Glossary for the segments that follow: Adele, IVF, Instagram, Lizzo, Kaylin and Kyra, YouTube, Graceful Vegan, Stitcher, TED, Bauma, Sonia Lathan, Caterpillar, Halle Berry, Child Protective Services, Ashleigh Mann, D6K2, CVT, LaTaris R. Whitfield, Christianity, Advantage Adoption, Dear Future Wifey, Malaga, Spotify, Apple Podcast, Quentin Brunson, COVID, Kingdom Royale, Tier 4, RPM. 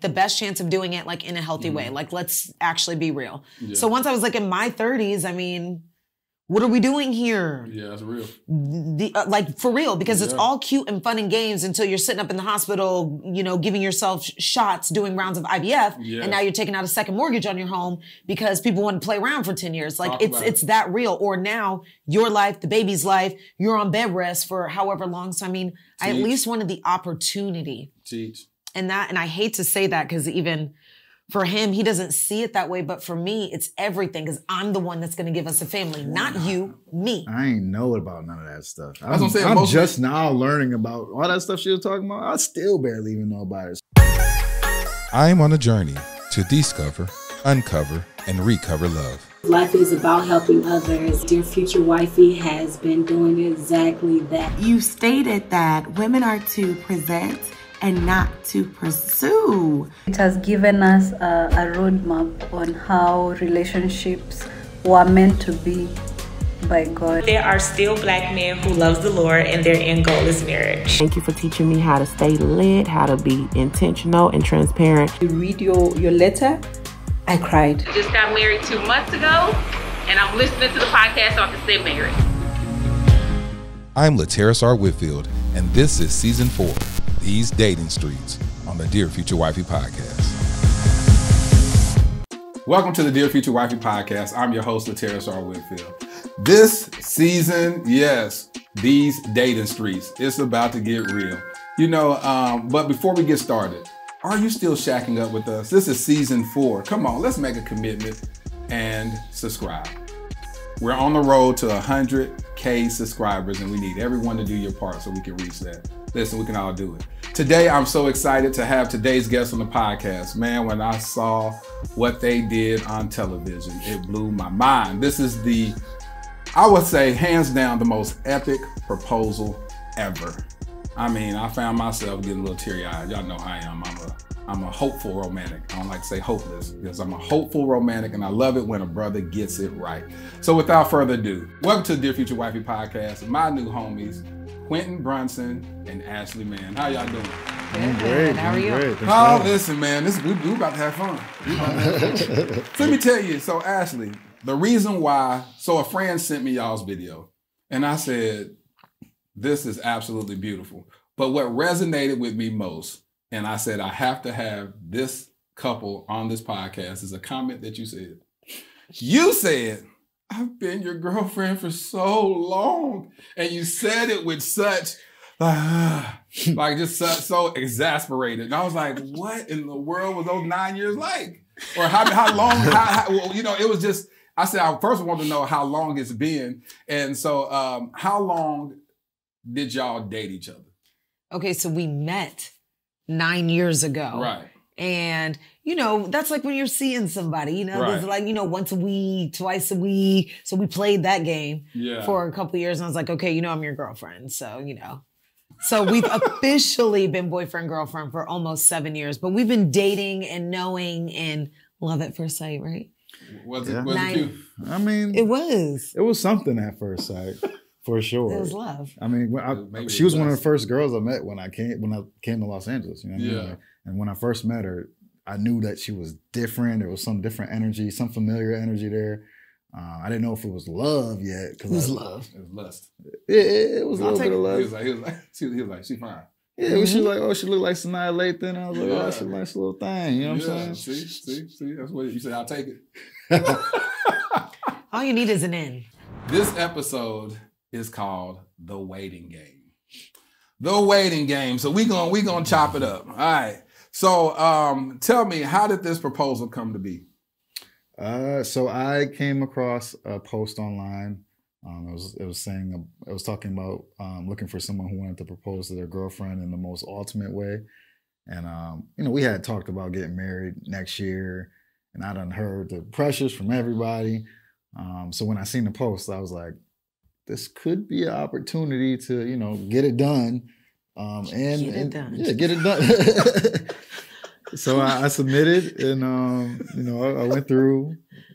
the best chance of doing it like in a healthy way. Like, let's actually be real. Yeah. So once I was like in my 30s, I mean, what are we doing here? Yeah, that's real. Like for real, because it's all cute and fun and games until you're sitting up in the hospital, you know, giving yourself shots, doing rounds of IVF. Yeah. And now you're taking out a second mortgage on your home because people want to play around for 10 years. Like it's that real. Or now your life, the baby's life, you're on bed rest for however long. So I mean, I at least wanted the opportunity. And I hate to say that because even for him, he doesn't see it that way. But for me, it's everything because I'm the one that's going to give us a family, not you, me. I ain't know about none of that stuff. I'm just now learning about all that stuff she was talking about. I still barely even know about it. I am on a journey to discover, uncover, and recover love. Life is about helping others. Dear Future Wifey has been doing exactly that. You stated that women are to present and not to pursue. It has given us a roadmap on how relationships were meant to be by God. There are still black men who love the Lord and their end goal is marriage. Thank you for teaching me how to stay lit, how to be intentional and transparent. You read your letter, I cried. I just got married 2 months ago and I'm listening to the podcast so I can stay married. I'm LaTaris R. Whitfield and this is season 4. These dating streets on the Dear Future Wifey podcast. Welcome to the Dear Future Wifey podcast. I'm your host, LaTaris R. Whitfield. This season, yes, these dating streets, it's about to get real. You know, but before we get started, are you still shacking up with us? This is season 4. Come on, let's make a commitment and subscribe. We're on the road to 100K subscribers and we need everyone to do your part so we can reach that. Listen, we can all do it. Today, I'm so excited to have today's guest on the podcast. Man, when I saw what they did on television, it blew my mind. This is the, I would say, hands down, the most epic proposal ever. I mean, I found myself getting a little teary-eyed. Y'all know I am. I'm a hopeful romantic. I don't like to say hopeless because I'm a hopeful romantic and I love it when a brother gets it right. So without further ado, welcome to the Dear Future Wifey podcast, my new homies, Quentin Brunson and Ashleigh Mann. How y'all doing? I'm great. How are you? Great. Oh, listen, man, we about to have fun. So let me tell you, so Ashleigh, the reason why, so a friend sent me y'all's video and I said, this is absolutely beautiful. But what resonated with me most, and I said, I have to have this couple on this podcast, is a comment that you said. You said, I've been your girlfriend for so long. And you said it with such, like just so exasperated. And I was like, what in the world was those 9 years like? Or how long, well, you know, it was just, I said, I first wanted to know how long it's been. And so how long did y'all date each other? Okay, so we met 9 years ago. Right. And, you know, that's like when you're seeing somebody, you know, there's like, you know, once a week, twice a week. So we played that game for a couple of years. And I was like, okay, you know, I'm your girlfriend. So, you know, so we've officially been boyfriend, girlfriend for almost 7 years, but we've been dating and knowing and love at first sight, right? Was it cute? I mean, it was something at first sight. For sure. It was love. I mean, she was one of the first girls I met when I came to Los Angeles. You know what I mean? Like, and when I first met her, I knew that she was different. There was some different energy, some familiar energy there. I didn't know if it was love yet. It was love. It was lust. It was a little bit of lust. He was like, she fine. Yeah, she was like, oh, she looked like Sonia Lathan. I was like, oh, she's a nice little thing. You know what I'm saying? See, that's what you said. I'll take it. All you need is an end. This episode is called The Waiting Game. The Waiting Game. So we gonna chop it up. All right. So tell me, how did this proposal come to be? So I came across a post online. It was talking about looking for someone who wanted to propose to their girlfriend in the most ultimate way. And you know, we had talked about getting married next year, and I done heard the pressures from everybody. So when I seen the post, I was like, this could be an opportunity to, you know, get it done. Get it done. So I submitted and, you know, I went through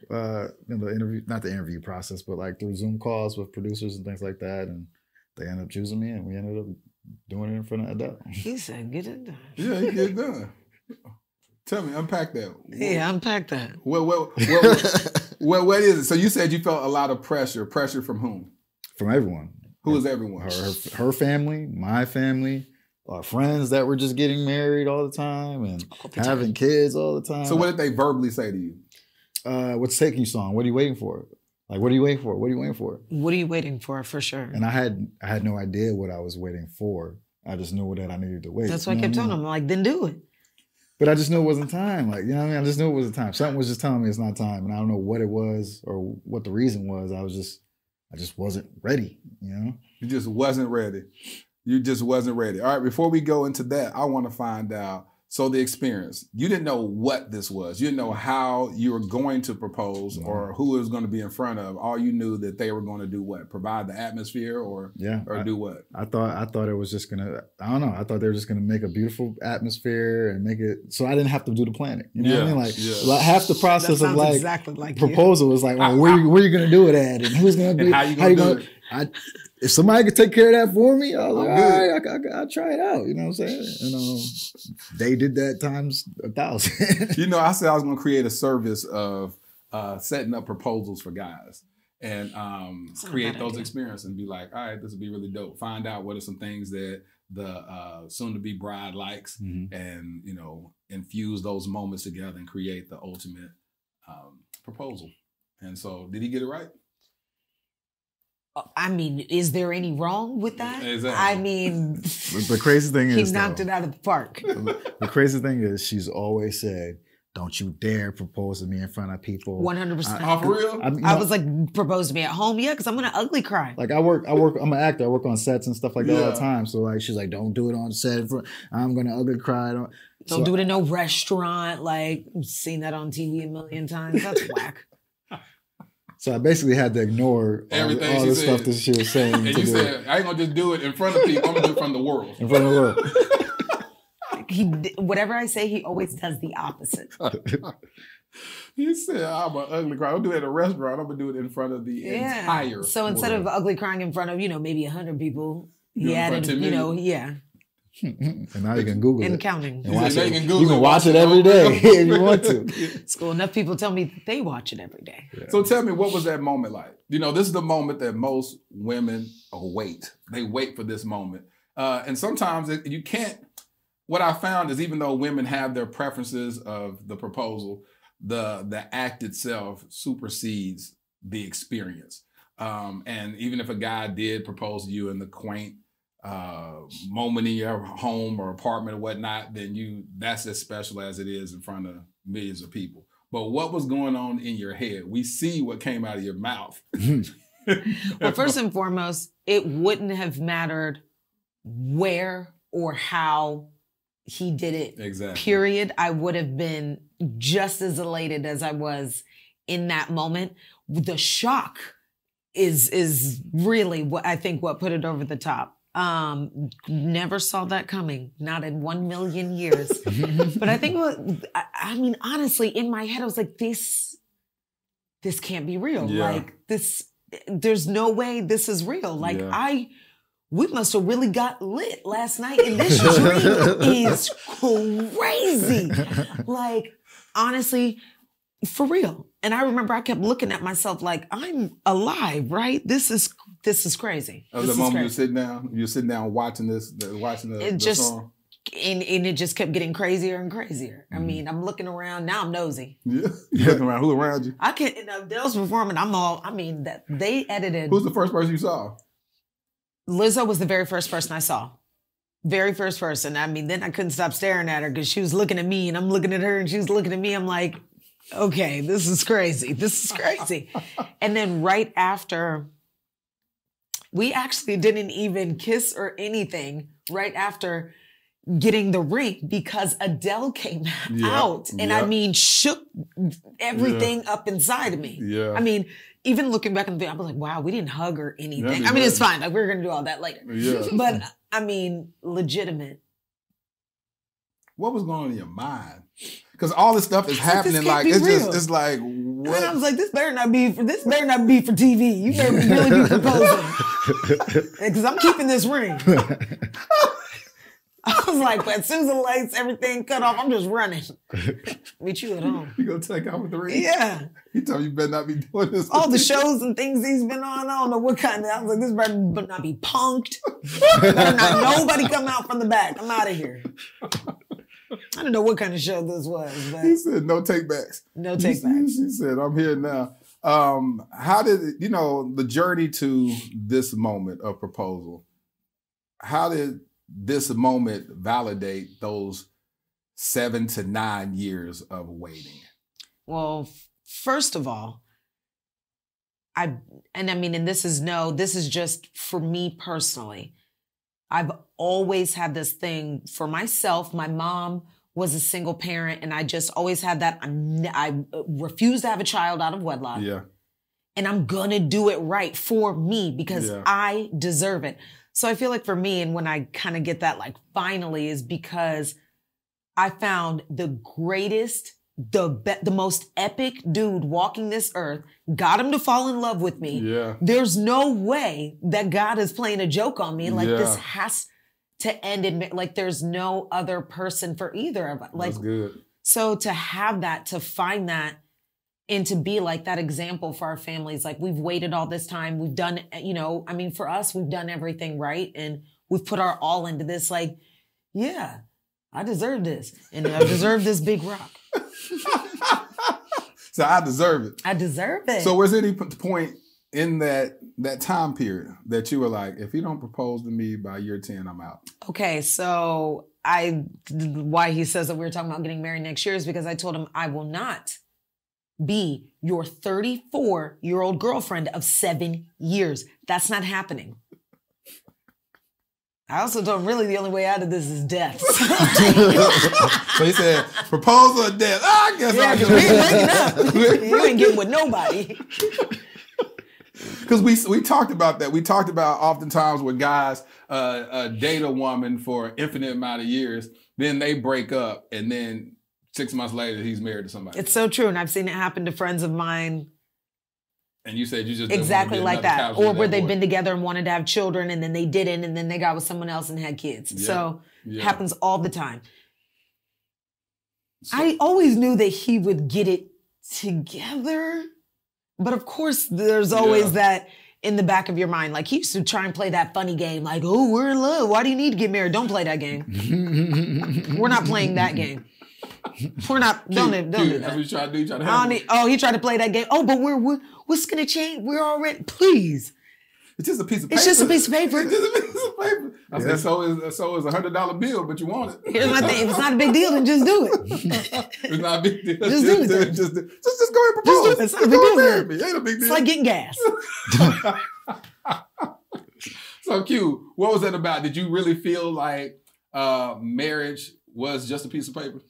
the interview, not the interview process, but like through Zoom calls with producers and things like that. And they ended up choosing me and we ended up doing it in front of Adele. He said, get it done. Yeah, get it done. Tell me, unpack that. What, yeah, unpack that. Well, what is it? So you said you felt a lot of pressure. Pressure from whom? From everyone. Who is everyone? Her family, my family, our friends that were just getting married all the time and having kids all the time. So what did they verbally say to you? What's taking you so long? What are you waiting for? Like, what are you waiting for? What are you waiting for? What are you waiting for sure? And I had no idea what I was waiting for. I just knew that I needed to wait. That's why I kept telling them, like, then do it. But I just knew it wasn't time. Like, you know what I mean? I just knew it wasn't time. Something was just telling me it's not time. And I don't know what it was or what the reason was. I just wasn't ready, you know? You just wasn't ready. You just wasn't ready. All right, before we go into that, I want to find out. So the experience, you didn't know what this was. You didn't know how you were going to propose or who it was going to be in front of. All you knew that they were going to do what? Provide the atmosphere or do what? I thought it was just going to, I don't know. I thought they were just going to make a beautiful atmosphere and make it, so I didn't have to do the planning. You know what I mean? Like, half the process of like, exactly like proposal was like, well, where are you going to do it at? And who's going to do it? How you going to do it? If somebody could take care of that for me, I was like, all right, I'll try it out. You know what I'm saying? And they did that times 1,000. You know, I said I was going to create a service of setting up proposals for guys and create those experiences and be like, all right, this would be really dope. Find out what are some things that the soon-to-be bride likes and, you know, infuse those moments together and create the ultimate proposal. And so did he get it right? I mean, is there any wrong with that? Exactly. I mean, the crazy thing is, he knocked it out of the park. The crazy thing is, she's always said, "Don't you dare propose to me in front of people." 100%. Oh, for real? I was like, "Propose to me at home, yeah," because I'm gonna ugly cry. Like I work. I'm an actor. I work on sets and stuff like that all the time. So like, she's like, "Don't do it on set. I'm gonna ugly cry." Don't do it in no restaurant. Like, I've seen that on TV a million times. That's whack. So I basically had to ignore everything all the stuff that she was saying. And you said, I ain't going to just do it in front of people. I'm going to do it from the world. In front of the world. Whatever I say, he always does the opposite. He said, I'm an ugly cry. I'll do it at a restaurant. I'm going to do it in front of the entire world. So instead of ugly crying in front of, you know, maybe 100 people, he added, you know, and now you can Google it. And counting. You can watch it every day if you want to. School, enough people tell me they watch it every day. Yeah. So tell me, what was that moment like? You know, this is the moment that most women await. They wait for this moment. And sometimes you can't, what I found is even though women have their preferences of the proposal, the act itself supersedes the experience. And even if a guy did propose to you in the quaint, moment in your home or apartment or whatnot, then that's as special as it is in front of millions of people. But what was going on in your head? We see what came out of your mouth. Well, first and foremost, it wouldn't have mattered where or how he did it. Exactly. Period. I would have been just as elated as I was in that moment. The shock is really what I think what put it over the top. Never saw that coming, not in 1,000,000 years. But I think, I mean, honestly, in my head, I was like, this can't be real. Yeah. Like this, there's no way this is real. Like we must have really got lit last night and this dream is crazy. Like, honestly, for real. And I remember I kept looking at myself like, I'm alive, right? This is crazy. That was the moment you're sitting down watching the song. And it just kept getting crazier and crazier. I mean, I'm looking around, now I'm nosy. Yeah, you're looking around, who around you? I can't, and Adele's performing, they edited. Who's the first person you saw? Lizzo was the very first person I saw. Very first person. I mean, then I couldn't stop staring at her because she was looking at me and I'm looking at her and she was looking at me, I'm like, okay, this is crazy. This is crazy. And then right after, we actually didn't even kiss or anything right after getting the ring because Adele came out and I mean, shook everything up inside of me. Yeah. I mean, even looking back on the video, I was like, wow, we didn't hug or anything. I mean, it's fine. Like, we're going to do all that later. Yeah. But I mean, legitimate. What was going on in your mind? Because all this stuff is happening, like it's like what? And I was like, this better not be for TV. You better really be proposing. Because I'm keeping this ring. I was like, as soon as the lights, everything cut off, I'm just running. Meet you at home. You gonna take out with the ring? Yeah. He told you better not be doing this. All the shows and things he's been on, I don't know what kind of, I was like, this better not be punked. Better not nobody come out from the back. I'm out of here. I don't know what kind of show this was. But he said, no take backs. No take backs. He said, I'm here now. How did it, you know, the journey to this moment of proposal, how did this moment validate those 7 to 9 years of waiting? Well, first of all, this is just for me personally. I've always had this thing for myself. My mom was a single parent, and I just always had that. I refuse to have a child out of wedlock. Yeah. And I'm going to do it right for me because I deserve it. So I feel like for me, and when I kind of get that, like, finally, is because I found the greatest, the most epic dude walking this earth, got him to fall in love with me. Yeah. There's no way that God is playing a joke on me. Like, this has to end in, like, there's no other person for either of us. Like, that's good. So to have that, to find that, and to be like that example for our families. Like, we've waited all this time. We've done, you know, I mean, for us, we've done everything right. And we've put our all into this. Like, yeah, I deserve this. And I deserve this big rock. So I deserve it. I deserve it. So was there any point in that time period that you were like, if you don't propose to me by year 10, I'm out? Okay, so why he says that we were talking about getting married next year is because I told him I will not be your 34-year-old girlfriend of 7 years. That's not happening. I also told him really the only way out of this is death. So he said, proposal or death? Oh, I guess I'll get it. We ain't breaking up. You ain't getting with nobody. Because we talked about that. We talked about oftentimes when guys date a woman for an infinite amount of years, then they break up, and then 6 months later, he's married to somebody. It's so true, and I've seen it happen to friends of mine. And you said you just exactly like that, or where they've been together and wanted to have children, and then they didn't, and then they got with someone else and had kids. Yeah. So it happens all the time. So I always knew that he would get it together, but of course, there's always that in the back of your mind. Like, he used to try and play that funny game, like, "Oh, we're in love. Why do you need to get married? Don't play that game. We're not playing that game." We're not. Don't do that. That's what you try to do. You try to he tried to play that game. Oh, but we're what's gonna change? We're already. Please. It's just a piece of paper. It's just a piece of paper. It's just a piece of paper. I said, so is $100 bill, but you want it. Here's my thing. If it's not a big deal, then just do it. It's not a big deal. Just do it. Just go and propose. Just do it. It's not a big deal. It ain't a big deal. It's like getting gas. So Q, what was that about? Did you really feel like marriage was just a piece of paper?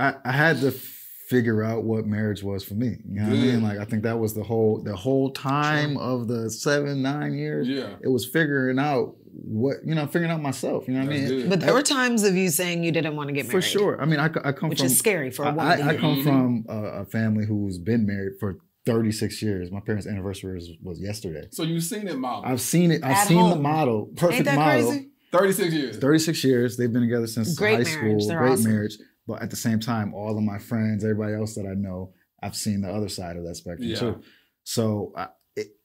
I had to figure out what marriage was for me. You know what I mean? Like, I think that was the whole time of the 7, 9 years. Yeah. It was figuring out what, you know, figuring out myself. You know what I mean? Good. But there were times of you saying you didn't want to get married. For sure. I mean, I come from, which is scary for a woman. I come from a family who's been married for 36 years. My parents' anniversary was yesterday. So you've seen it model. I've seen it. I've seen the model. Perfect model. Crazy? 36 years. 36 years. They've been together since high school. Great marriage. But at the same time, all of my friends, everybody else that I know, I've seen the other side of that spectrum too. So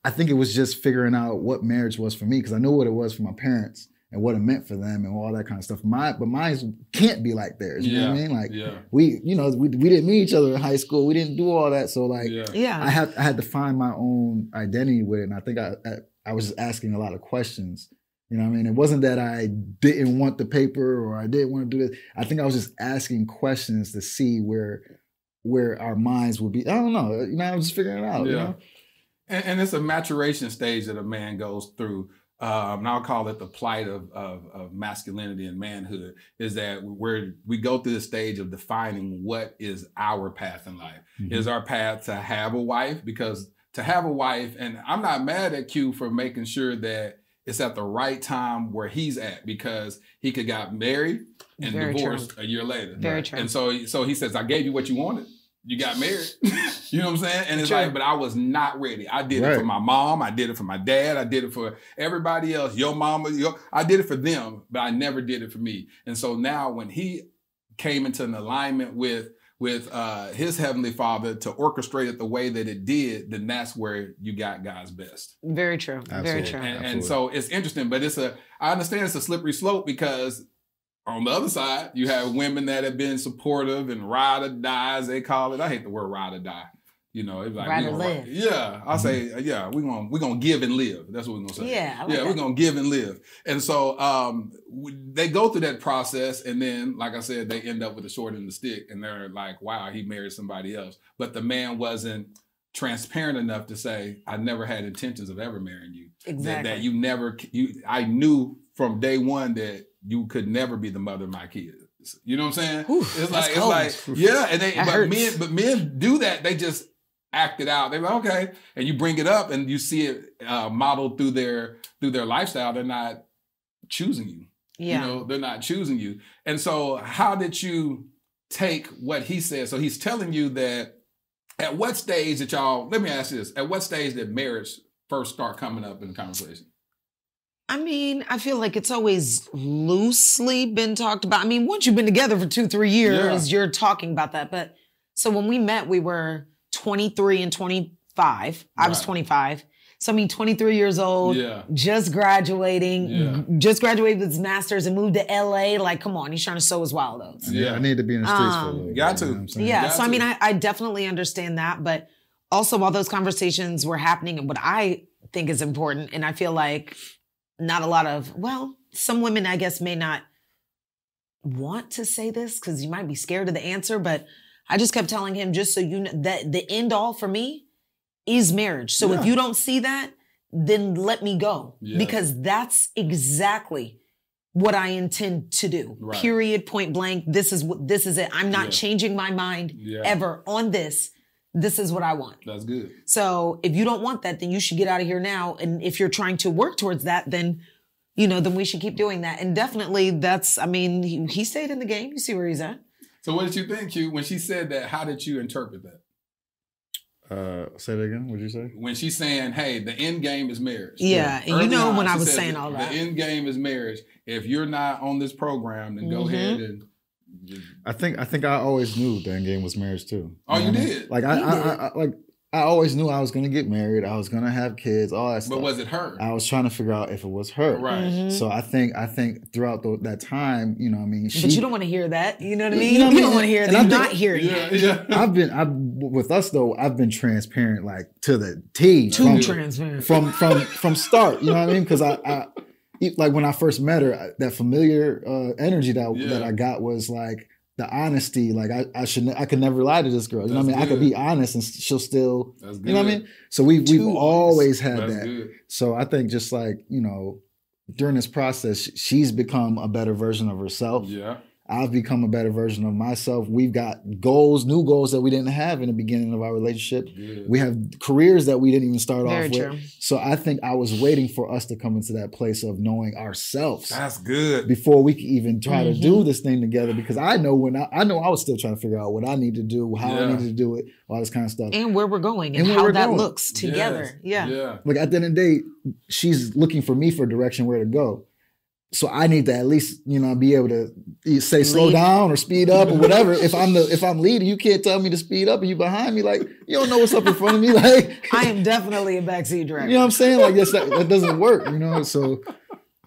I think it was just figuring out what marriage was for me, because I knew what it was for my parents and what it meant for them and all that kind of stuff. But mine can't be like theirs. You know what I mean? Like we didn't meet each other in high school. We didn't do all that. So like I had to find my own identity with it. And I think I was just asking a lot of questions. You know what I mean? It wasn't that I didn't want the paper or I didn't want to do this. I think I was just asking questions to see where our minds would be. I don't know. You know, I was just figuring it out. Yeah. You know? And it's a maturation stage that a man goes through. And I'll call it the plight of masculinity and manhood, is that we go through the stage of defining what is our path in life. Mm-hmm. Is our path to have a wife? Because to have a wife, and I'm not mad at Q for making sure that it's at the right time where he's at, because he could got married and divorced a year later. Very true. And so he says, I gave you what you wanted. You got married. You know what I'm saying? And it's like, but I was not ready. I did it for my mom. I did it for my dad. I did it for everybody else. Your mama. I did it for them, but I never did it for me. And so now when he came into an alignment with his Heavenly Father to orchestrate it the way that it did, then that's where you got God's best. Very true. Absolutely. Very true. And so it's interesting, but it's a, I understand it's a slippery slope, because on the other side, you have women that have been supportive and ride or die, as they call it. I hate the word ride or die. You know, it's like ride or live. Yeah, I'll say, yeah, we're gonna give and live. That's what we're gonna say. Yeah, I like that. We're gonna give and live. And so they go through that process, and then, like I said, they end up with a short end of the stick, and they're like, "Wow, he married somebody else," but the man wasn't transparent enough to say, "I never had intentions of ever marrying you." Exactly. That you never. I knew from day one that you could never be the mother of my kids. You know what I'm saying? Oof, it's like yeah, and men do that. They just act it out. They're like, okay. And you bring it up and you see it modeled through their lifestyle. They're not choosing you. Yeah. You know, they're not choosing you. And so how did you take what he said? So he's telling you that at what stage that y'all, let me ask you this, at what stage did marriage first start coming up in the conversation? I mean, I feel like it's always loosely been talked about. I mean, once you've been together for 2-3 years, you're talking about that. But so when we met, we were 23 and 25. I was 25. So I mean, 23 years old, just graduating, just graduated with his master's and moved to LA. Like, come on, he's trying to sow his wild oats. Yeah, I need to be in the streets for a little bit. Got to. You know yeah, got so to. I mean, I definitely understand that. But also while those conversations were happening, and what I think is important, and I feel like not a lot of, well, some women, I guess, may not want to say this because you might be scared of the answer, but I just kept telling him, just so you know, that the end all for me is marriage. So if you don't see that, then let me go. Yeah. Because that's exactly what I intend to do. Right. Period, point blank. This is it. I'm not changing my mind ever on this. This is what I want. That's good. So if you don't want that, then you should get out of here now. And if you're trying to work towards that, then, you know, then we should keep doing that. And definitely that's, I mean, he stayed in the game. You see where he's at. So what did you think, Q, when she said that? How did you interpret that? Say that again. What did you say? When she's saying, hey, the end game is marriage. Yeah. And you know, when I was saying all that. The end game is marriage. If you're not on this program, then go ahead and... I think I always knew the end game was marriage, too. Oh, you did? Like, I always knew I was going to get married. I was going to have kids, all that stuff. But was it her? I was trying to figure out if it was her. Right. Mm-hmm. So I think throughout that time, you know what I mean? But you don't want to hear that. You know what I mean? You don't want to hear that. You're not hearing it. Yeah. With us, though, I've been transparent, like, to the T. Too transparent. From start, you know what I mean? Because like, when I first met her, that familiar energy that I got was like, the honesty, like I could never lie to this girl. You know what I mean? Good. I could be honest and she'll still, you know what I mean? So we've always had that. Good. So I think just like, you know, during this process, she's become a better version of herself. Yeah. I've become a better version of myself. We've got goals, new goals that we didn't have in the beginning of our relationship. Yeah. We have careers that we didn't even start off with. True. So I think I was waiting for us to come into that place of knowing ourselves. That's good. Before we could even try to do this thing together, because I know when I was still trying to figure out what I need to do, how I need to do it, all this kind of stuff. And where we're going and how that looks together. Yes. Yeah. Like at the end of the day, she's looking for me for direction where to go. So I need to at least, you know, be able to say slow down or speed up or whatever. If I'm leading, you can't tell me to speed up and you behind me. Like, you don't know what's up in front of me. Like, I am definitely a backseat driver. You know what I'm saying? Like, yes, that doesn't work, you know? So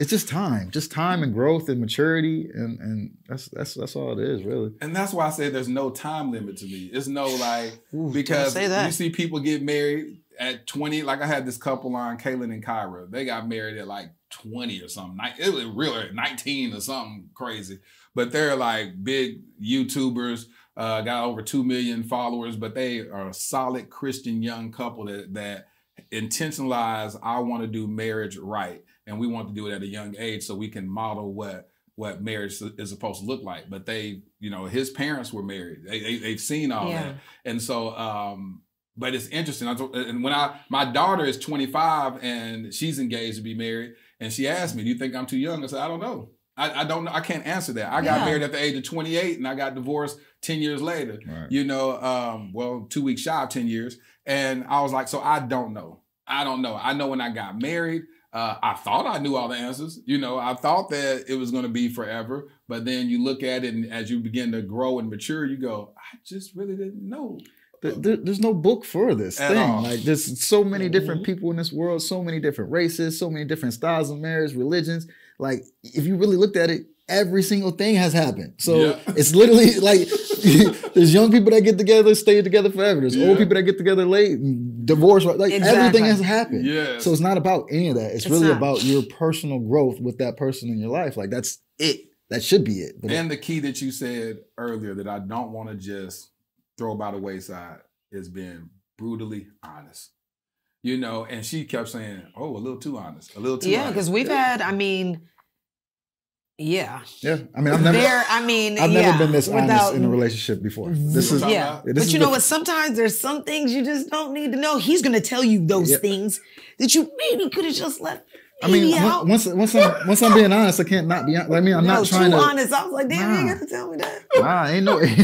it's just time and growth and maturity. And that's all it is, really. And that's why I say there's no time limit to me. It's no like, because you see people get married at 20. Like I had this couple on, Kaylin and Kyra. They got married at like 20 or something. It was really 19 or something crazy. But they're like big YouTubers, got over 2 million followers, but they are a solid Christian young couple that intentionalize, I want to do marriage right. And we want to do it at a young age so we can model what marriage is supposed to look like. But they, you know, his parents were married. They've seen all that. And so, but it's interesting. And when my daughter is 25 and she's engaged to be married, and she asked me, do you think I'm too young? I said, I don't know. I don't know. I can't answer that. I got married at the age of 28 and I got divorced 10 years later. Right. You know, well, 2 weeks shy of 10 years. And I was like, so I don't know. I don't know. I know when I got married, I thought I knew all the answers. You know, I thought that it was going to be forever. But then you look at it and as you begin to grow and mature, you go, I just really didn't know. There's no book for this thing. Like, there's so many different people in this world, so many different races, so many different styles of marriage, religions. Like, if you really looked at it, every single thing has happened. So it's literally like there's young people that get together, stay together forever. There's old people that get together late, divorce. Like everything has happened. So it's not about any of that. It's really not about your personal growth with that person in your life. Like, that's it. That should be it. But and the key that you said earlier that I don't want to just throw by the wayside is being brutally honest. You know, and she kept saying, oh, a little too honest, a little too honest. Yeah, because we've had, I mean, I mean, I've never been this honest in a relationship before. This is, but you know what? Sometimes there's some things you just don't need to know. He's going to tell you those things that you maybe could have just left. I mean, once I'm being honest, I can't not be honest. I mean, I'm not trying to. Honest. I was like, damn, you ain't got to tell me that. Nah, ain't no. You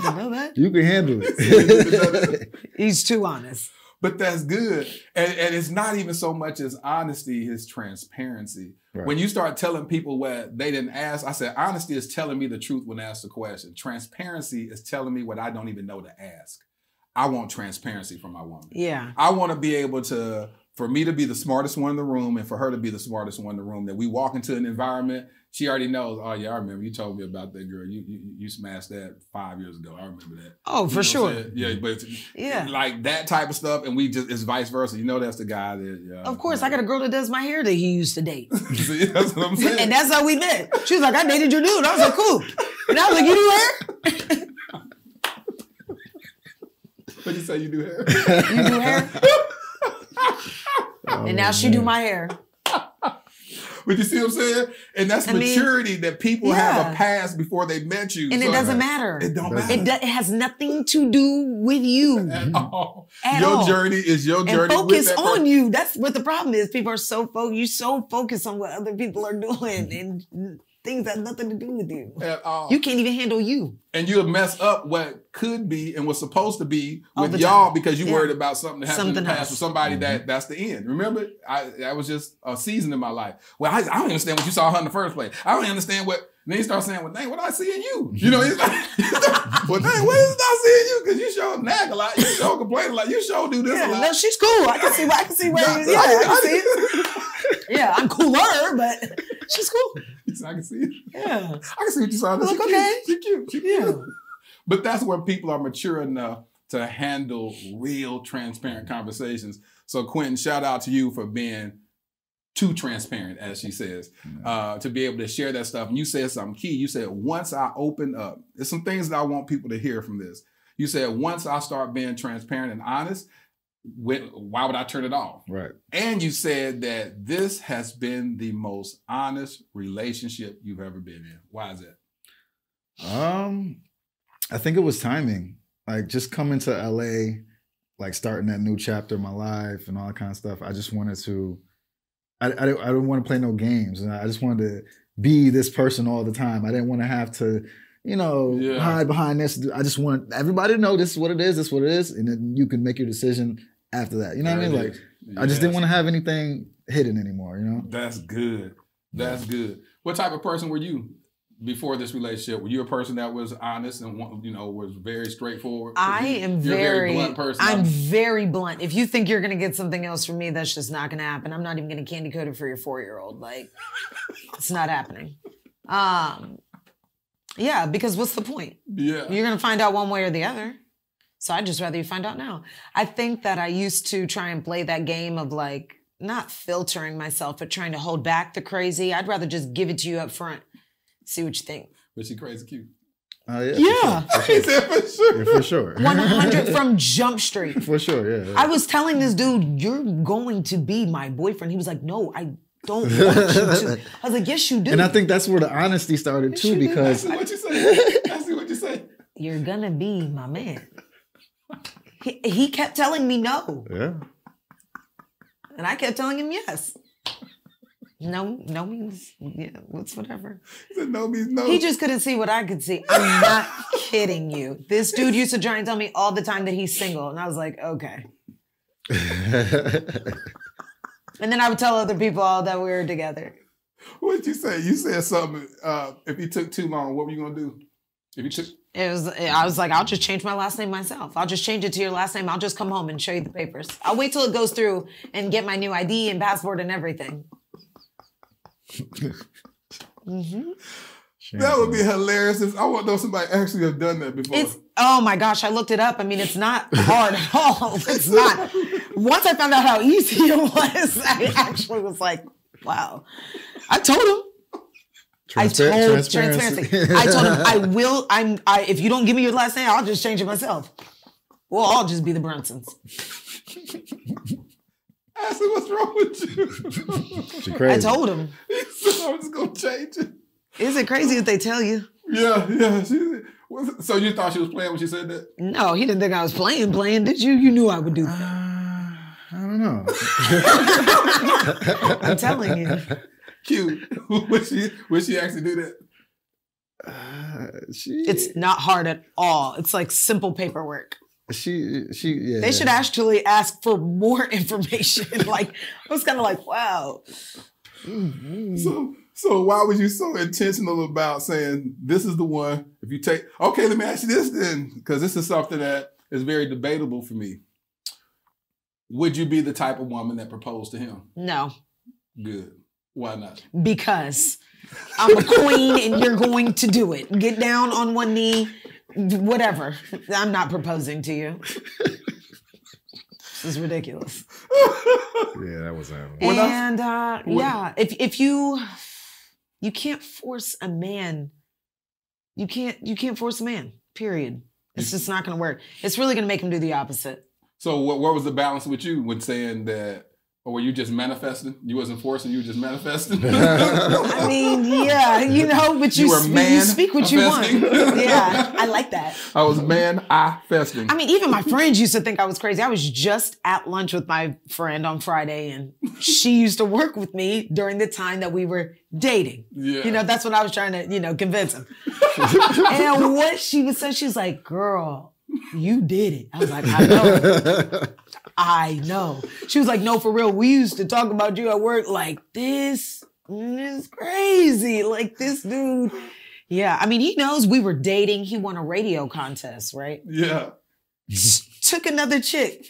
didn't know that. You can handle it. He's too honest. But that's good. And it's not even so much as honesty, it's transparency. Right. When you start telling people what they didn't ask, I said, honesty is telling me the truth when asked the question. Transparency is telling me what I don't even know to ask. I want transparency from my woman. Yeah. I want to be able to, for me to be the smartest one in the room and for her to be the smartest one in the room, that we walk into an environment, she already knows, oh yeah, I remember you told me about that girl. You smashed that 5 years ago. I remember that. Oh, for sure. Yeah, but like that type of stuff, and we just, it's vice versa. You know, that's the guy that, of course, I got a girl that does my hair that he used to date. See, that's what I'm saying. And that's how we met. She was like, I dated your dude. I was like, cool. And I was like, you do hair? What'd you say, you do hair? You do hair? Oh, and now she do my hair. But you see what I'm saying? And that's maturity, that people have a past before they met you. And so it doesn't matter. It don't matter. It has nothing to do with you. At all. Your journey is your journey. And focus on you. That's what the problem is. People are so focused. You're so focused on what other people are doing and things that have nothing to do with you. At all. You can't even handle you. And you'll mess up what could be and what's supposed to be with y'all because you worried about something that happened in the past with somebody that's the end. Remember, that was just a season in my life. Well, I don't understand what you saw her in the first place. I don't understand what... Then you start saying, well, dang, what I see in you? You know, it's like, well, dang, what is I see in you? Because you sure nag a lot. You sure complain a lot. You sure do this a lot. No, she's cool. I can see where you... Yeah, I can see it. Yeah, I'm cooler, but... She's cool. I can see it. Yeah. I can see what you saw. Like, okay. She's cute. But that's where people are mature enough to handle real transparent conversations. So Quentin, shout out to you for being too transparent, as she says, to be able to share that stuff. And you said something key. You said, once I open up, there's some things that I want people to hear from this. You said, once I start being transparent and honest, why would I turn it off? Right. And you said that this has been the most honest relationship you've ever been in. Why is that? I think it was timing. Like, just coming to LA, like starting that new chapter of my life and all that kind of stuff. I just wanted to, I didn't want to play no games. And I just wanted to be this person all the time. I didn't want to have to, you know, hide behind this. I just want everybody to know this is what it is. This is what it is. And then you can make your decision after that. You know what I mean? Like, I just didn't want to have anything hidden anymore, you know? That's good. That's good. What type of person were you before this relationship? Were you a person that was honest and, you know, was very straightforward? You're a very blunt person. I'm very blunt. If you think you're going to get something else from me, that's just not going to happen. I'm not even going to candy coat it for your 4-year-old. Like, it's not happening. Yeah, because what's the point? Yeah. You're going to find out one way or the other. So I'd just rather you find out now. I think that I used to try and play that game of like not filtering myself, but trying to hold back the crazy. I'd rather just give it to you up front. See what you think. But she crazy cute. Oh, yeah. Yeah, for sure. 100 from Jump Street. For sure, yeah. I was telling this dude, you're going to be my boyfriend. He was like, no, I don't want you to. I was like, yes, you do. And I think that's where the honesty started too, because I see what you say. I see what you say. You're gonna be my man. He kept telling me no. Yeah. And I kept telling him yes. No means, yeah, it's whatever. He said no means no. He just couldn't see what I could see. I'm not kidding you. This dude used to try and tell me all the time that he's single. And I was like, okay. And then I would tell other people all that we were together. What'd you say? You said something, if you took too long, what were you going to do? If you took... I was like, I'll just change my last name myself. I'll just change it to your last name. I'll just come home and show you the papers. I'll wait till it goes through and get my new ID and passport and everything. Mm-hmm. That would be hilarious. I want to know somebody actually have done that before. Oh my gosh, I looked it up. I mean, it's not hard at all. It's not. Once I found out how easy it was, I actually was like, wow. I told him. Transparency. I told him if you don't give me your last name, I'll just change it myself. We'll all just be the Brunsons. Ashley, what's wrong with you? Crazy. I told him. He said, I'm just gonna change it. Is it crazy if they tell you? Yeah. So you thought she was playing when she said that? No, he didn't think I was playing, did you? You knew I would do that. I don't know. I'm telling you. Cute. Would she actually do that? It's not hard at all. It's like simple paperwork. Yeah. They should actually ask for more information. Like, I was kind of like, wow. Mm-hmm. So why was you so intentional about saying this is the one? If you take, okay, let me ask you this then, because this is something that is very debatable for me. Would you be the type of woman that proposed to him? No. Good. Why not? Because I'm a queen and you're going to do it. Get down on one knee, whatever. I'm not proposing to you. This is ridiculous. Yeah, that was happening. And yeah, if you can't force a man, you can't force a man, period. It's just not going to work. It's really going to make him do the opposite. So what was the balance with you when saying that? Or were you just manifesting? You wasn't forcing, you were just manifesting? I mean, yeah, but you speak what you want. Yeah, I like that. I was man-I-festing. I mean, even my friends used to think I was crazy. I was just at lunch with my friend on Friday, and she used to work with me during the time that we were dating. Yeah. That's what I was trying to, convince him. And what she would say, she was like, girl, you did it. I was like, I know. I know. She was like, no, for real. We used to talk about you at work like this is crazy. Like this dude. Yeah. I mean, he knows we were dating. He won a radio contest, right? Yeah. Took another chick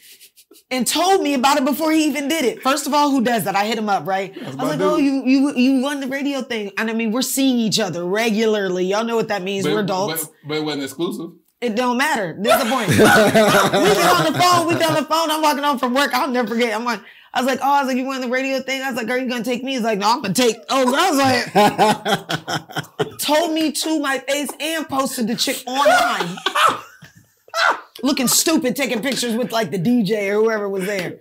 and told me about it before he even did it. First of all, who does that? I hit him up, right? I was like, dude. Oh, you won the radio thing. And I mean, we're seeing each other regularly. Y'all know what that means. We're adults. But it wasn't exclusive. It don't matter. This is the point. We've been on the phone. I'm walking home from work. I'll never forget. I was like, you want the radio thing? I was like, are you going to take me? He's like, no, I'm going to take. Oh, I was like, told me to my face and posted the chick online. Looking stupid, taking pictures with like the DJ or whoever was there.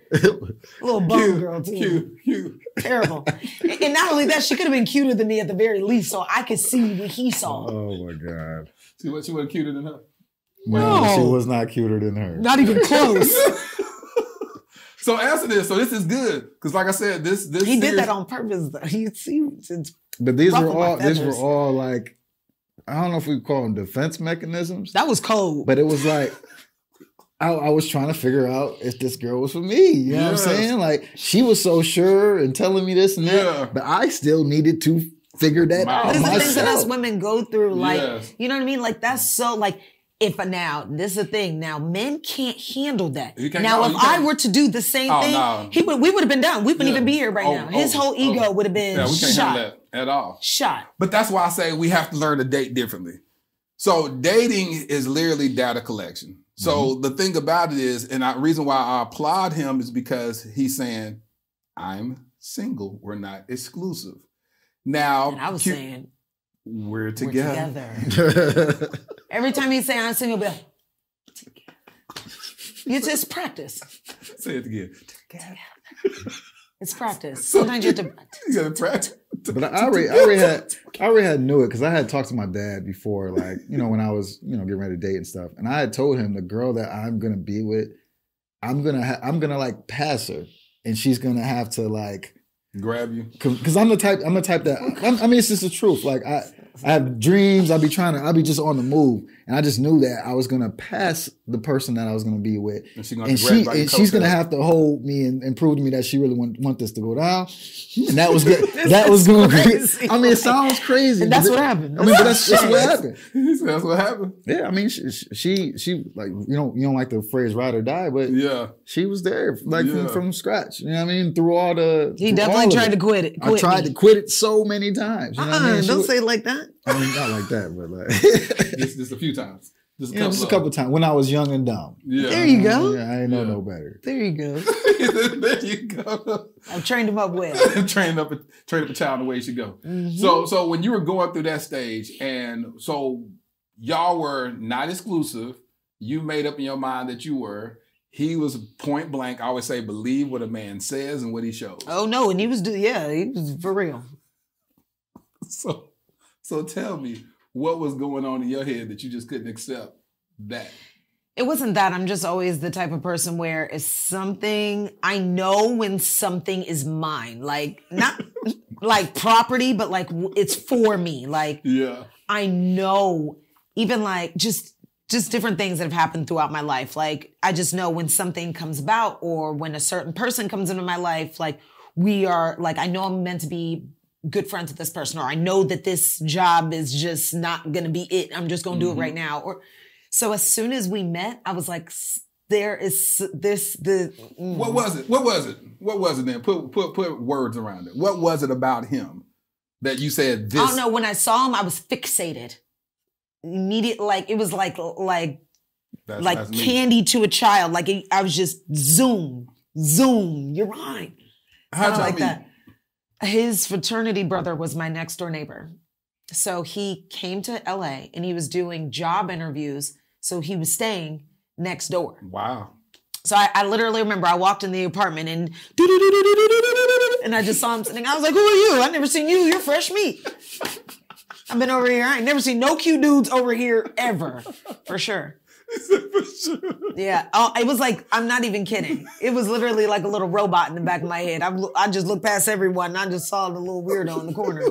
Little bum girl too. Cute. Terrible. And not only that, she could have been cuter than me at the very least, so I could see what he saw. Oh my God. She wasn't cuter than her. No, she was not cuter than her. Not even close. So answer this. So this is good because, like I said, this he did that on purpose. Though you see, but these were all like, I don't know if we call them defense mechanisms. That was cold. But it was like I was trying to figure out if this girl was for me. You know what I'm saying? Like she was so sure and telling me this and that, but I still needed to figure that out. These are things that us women go through. Like you know what I mean? Like that's so like. This is the thing. Now, men can't handle that. If I were to do the same thing, we would have been done. We wouldn't even be here right now. His whole ego would have been we can't shot. Handle that at all. Shot. But that's why I say we have to learn to date differently. So dating is literally data collection. So the thing about it is, and the reason why I applaud him is because he's saying, I'm single. We're not exclusive. Now, and I was saying... We're together. Every time you say I'm single, be like, together. You just practice. Say it again. Together. It's practice. Sometimes you have to practice. You gotta practice. But I already knew it because I had talked to my dad before, like, when I was, getting ready to date and stuff. And I had told him the girl that I'm gonna be with, I'm gonna like pass her. And she's gonna have to like grab you, because I'm the type that I mean it's just the truth. Like I have dreams. I'll be just on the move, and I just knew that I was gonna pass the person that I was gonna be with, and she's gonna have to hold me and prove to me that she really want this to go down. And that was good. That was going. Crazy. I mean, it sounds crazy. And that's what happened. I mean, but that's what happened. That's what happened. Yeah, I mean, she like you don't like the phrase ride or die, but yeah, she was there like from scratch. You know what I mean? Through all the he definitely tried to quit it. I tried to quit it so many times. You know what I mean? Don't say it like that. I mean, not like that, but like just a few times. Just a couple times when I was young and dumb. Yeah. There you go. Yeah, I didn't know no better. There you go. There you go. I've trained him up well. trained up a child the way he should go. Mm-hmm. So when you were going through that stage, and so y'all were not exclusive. You made up in your mind that you were. He was point blank. I always say, believe what a man says and what he shows. Oh no, and he was for real. So tell me, what was going on in your head that you just couldn't accept that? It wasn't that. I'm just always the type of person where it's something, I know when something is mine. Like, not like property, but like it's for me. Like, yeah. I know, even like just different things that have happened throughout my life. Like, I just know when something comes about or when a certain person comes into my life, like we are, like I know I'm meant to be good friends with this person, or I know that this job is just not going to be it. I'm just going to do it right now. Or so as soon as we met, I was like, there is this, What was it? What was it? What was it then? Put words around it. What was it about him that you said this? I don't know. When I saw him, I was fixated. Immediate, like, it was like candy to a child. Like I was just zoom, you're mine. How do you like that? His fraternity brother was my next door neighbor. So he came to LA and he was doing job interviews. So he was staying next door. Wow. So I literally remember I walked in the apartment and I just saw him sitting. I was like, who are you? I've never seen you. You're fresh meat. I've been over here. I ain't never seen no cute dudes over here ever. For sure. For sure. Yeah. Oh, it was like, I'm not even kidding. It was literally like a little robot in the back of my head. I just looked past everyone and I just saw the little weirdo in the corner.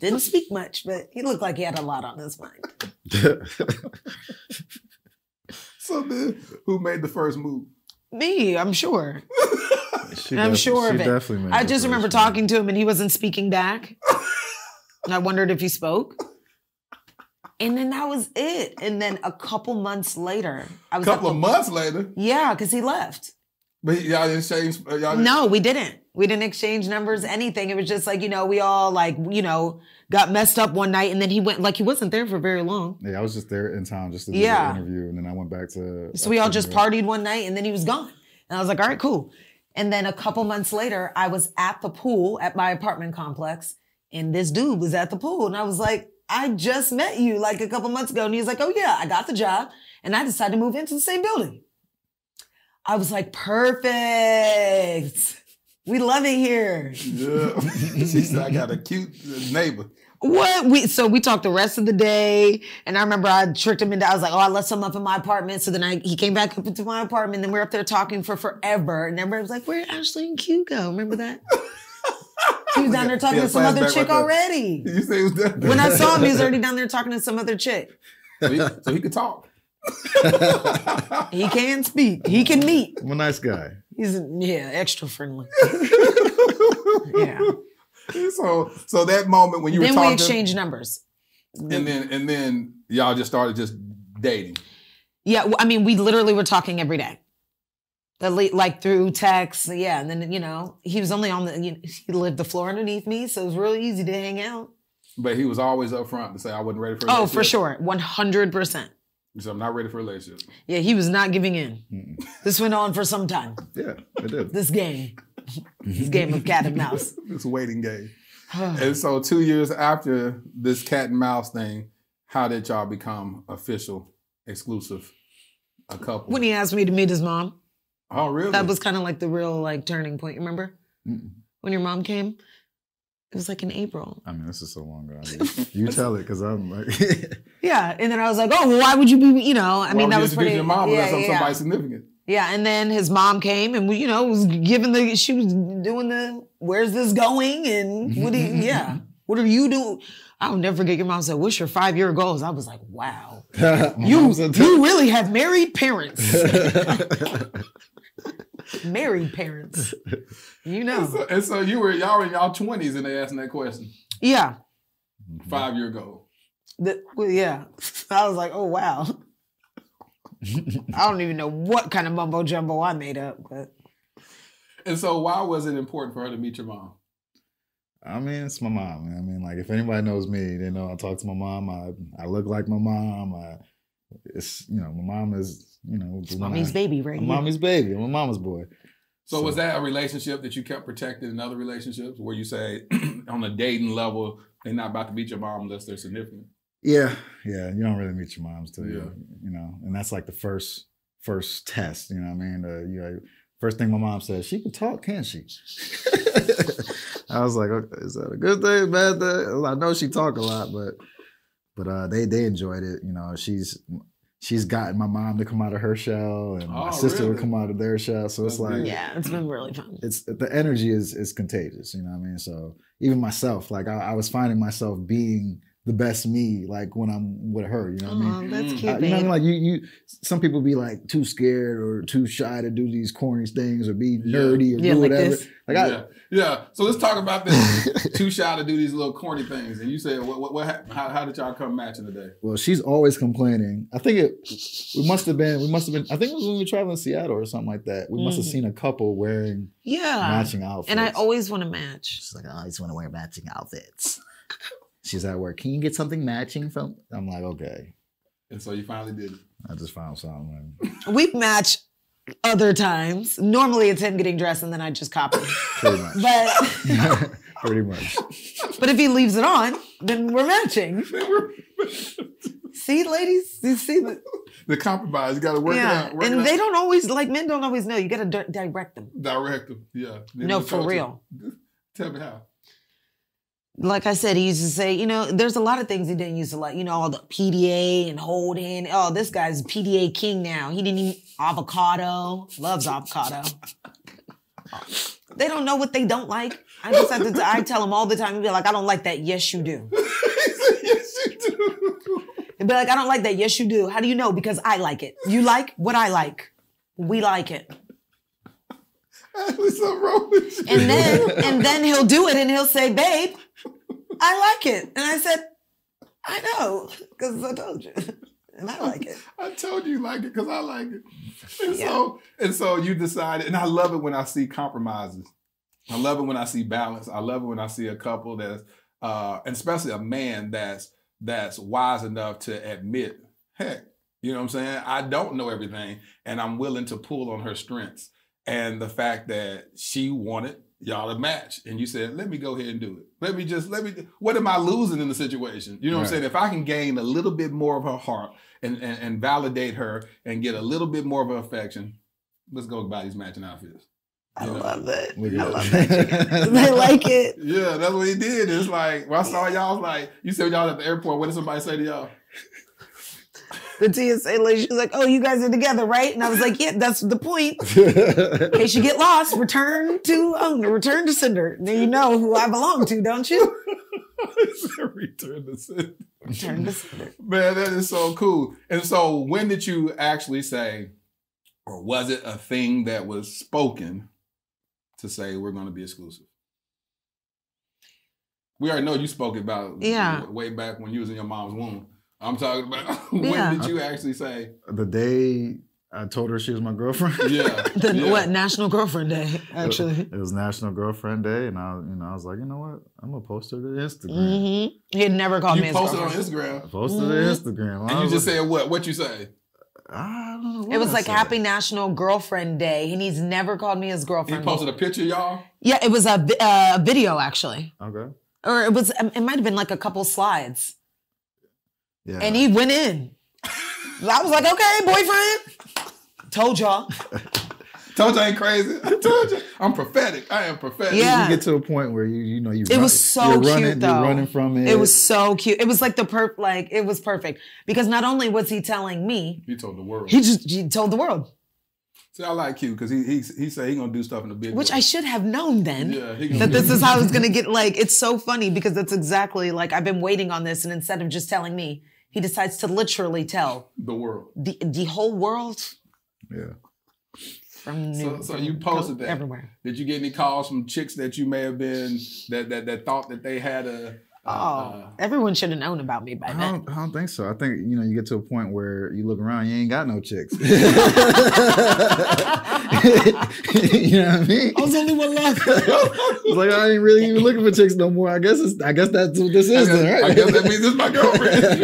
Didn't speak much, but he looked like he had a lot on his mind. So then, who made the first move? Me, I'm sure. I'm sure of it. I just remember talking to him and he wasn't speaking back. And I wondered if he spoke. And then that was it. And then a couple months later, yeah, because he left. But y'all didn't exchange. No, we didn't. We didn't exchange numbers, anything. It was just like, we all got messed up one night, and then he went. Like, he wasn't there for very long. Yeah, I was just there in town just to do the interview, and then I went back to. So we all just partied one night, and then he was gone. And I was like, all right, cool. And then a couple months later, I was at the pool at my apartment complex, and this dude was at the pool, and I was like, I just met you like a couple months ago. And he's like, oh yeah, I got the job and I decided to move into the same building. I was like, perfect. We love it here. Yeah. She said, I got a cute neighbor. What? So we talked the rest of the day. And I remember I tricked him into, I was like, oh, I left some up in my apartment. So then he came back up into my apartment. And then we were up there talking for forever. And everybody was like, where'd Ashleigh and Q go? Remember that? He was down there talking to some other chick already. You say he was down there? When I saw him, he was already down there talking to some other chick. So he could talk. He can speak. He can meet. I'm a nice guy. He's extra friendly. Yeah. So that moment when you were talking, we exchanged numbers. And then y'all just started just dating. Yeah, I mean, we literally were talking every day. Like through text, yeah. And then, he was only on he lived the floor underneath me, so it was really easy to hang out. But he was always upfront to say, I wasn't ready for a relationship. Oh, for sure. 100%. He said, I'm not ready for a relationship. Yeah, he was not giving in. This went on for some time. Yeah, it did. This game of cat and mouse. This waiting game. And so 2 years after this cat and mouse thing, how did y'all become official, exclusive, a couple? When he asked me to meet his mom. Oh, really? That was kind of like the real turning point. Remember when your mom came? It was like in April. I mean, this is so long ago. You tell it because I'm like, yeah. And then I was like, oh, well, why would you be? I mean, that was pretty. Your mom with somebody significant. Yeah, and then his mom came and, you know, was giving the, she was doing the, where's this going? And what do you, yeah, what are you doing? I'll never forget your mom said, what's your 5-year goals? I was like, wow, you really have married parents. Married parents, you know. And so you were, y'all were in y'all 20s and they asked that question. Yeah. 5-year goal. Yeah. I was like, oh, wow. I don't even know what kind of mumbo jumbo I made up. But. And so why was it important for her to meet your mom? I mean, it's my mom. I mean, like, if anybody knows me, they know I talk to my mom. I look like my mom. It's, you know, my mom is, you know. It's mommy's baby, right? Mommy's baby. My mama's boy. So was that a relationship that you kept protecting in other relationships where you say on a dating level, they're not about to meet your mom unless they're significant? Yeah. Yeah. You don't really meet your moms till you know, and that's like the first test, you know what I mean? You know, first thing my mom said, she can talk, can't she? I was like, okay, is that a good thing, bad thing? I know she talk a lot, but they enjoyed it. You know, she's gotten my mom to come out of her shell, and my sister would come out of their shell. So it's like, yeah, it's been really fun. It's the energy is contagious, you know what I mean? So even myself, like I was finding myself being the best me, like when I'm with her, you know what I mean? That's cute, babe. You know what I mean? Like you, some people be like too scared or too shy to do these corny things or be nerdy or do whatever. So let's talk about this. Too shy to do these little corny things. And you said, what how did y'all come matching today? Well, she's always complaining. I think we must have been. I think it was when we were traveling to Seattle or something like that. We must have seen a couple wearing matching outfits. And I always want to match. She's like, I always want to wear matching outfits. She's at work. Can you get something matching from? I'm like, okay. And so you finally did it. I just found something. We match other times. Normally it's him getting dressed and then I just copy. Pretty much. But pretty much. But if he leaves it on, then we're matching. See, ladies, you see the compromise. You got to work it out. They don't always men don't always know. You got to direct them. Direct them. Yeah. No, for real. Tell me how. Like I said, he used to say, you know, there's a lot of things he didn't used to like, you know, all the PDA and hold hand. Oh, this guy's PDA king now. He didn't eat avocado. Loves avocado. They don't know what they don't like. I just have to, I tell him all the time. He'd be like, I don't like that. Yes, you do. Yes, you do. He'd be like, I don't like that. Yes, you do. How do you know? Because I like it. You like what I like. We like it. And then he'll do it and he'll say, babe, I like it. And I said, I know, because I told you. And I like it. I told you like it because I like it. And so you decided, and I love it when I see compromises. I love it when I see balance. I love it when I see a couple that's, and especially a man that's wise enough to admit, heck, you know what I'm saying? I don't know everything and I'm willing to pull on her strengths. And the fact that she wanted y'all to match. And you said, let me go ahead and do it. What am I losing in the situation? You know what I'm saying? If I can gain a little bit more of her heart and validate her and get a little bit more of her affection, let's go buy these matching outfits. I love that. They like it. Yeah, that's what he did. It's like, when I saw y'all, I was like, you said y'all at the airport, what did somebody say to y'all? The TSA lady, she was like, oh, you guys are together, right? And I was like, yeah, that's the point. In case you get lost, return to sender. Now you know who I belong to, don't you? Return to sender. Return to sender. Man, that is so cool. And so when did you actually say, or was it a thing that was spoken to say we're going to be exclusive? We already know you spoke about way back when you was in your mom's womb. I'm talking about, when did you actually say? The day I told her she was my girlfriend. National Girlfriend Day, actually. It was National Girlfriend Day, and I was like, you know what? I'm going to post her to Instagram. Mm-hmm. He had never called me his girlfriend. You posted on Instagram? I posted to Instagram. And you just said what? What you say? I don't know. It was like, happy National Girlfriend Day, and he's never called me his girlfriend. He posted a picture, y'all? Yeah, it was a video, actually. Okay. Or it might have been like a couple slides. Yeah. And he went in. I was like, okay, boyfriend. Told y'all. Told y'all ain't crazy. I told you. I'm prophetic. I am prophetic. Yeah. You get to a point where you know you. It was so cute though. You're running from it. It was so cute. It was like it was perfect because not only was he telling me, he told the world. He told the world. See, I like Q because he said he gonna do stuff in the big way. Which I should have known then. Yeah, that this is how it's gonna get. Like, it's so funny because that's exactly like I've been waiting on this, and instead of just telling me, he decides to literally tell the world, the whole world. Yeah. From so you posted that everywhere. Did you get any calls from chicks that you may have been that thought that they had a? Everyone should have known about me by then. I don't think so. I think, you know, you get to a point where you look around, you ain't got no chicks. You know what I mean? I was only one left. I was like, I ain't really even looking for chicks no more. I guess that's what this is, right? I guess that means it's my girlfriend.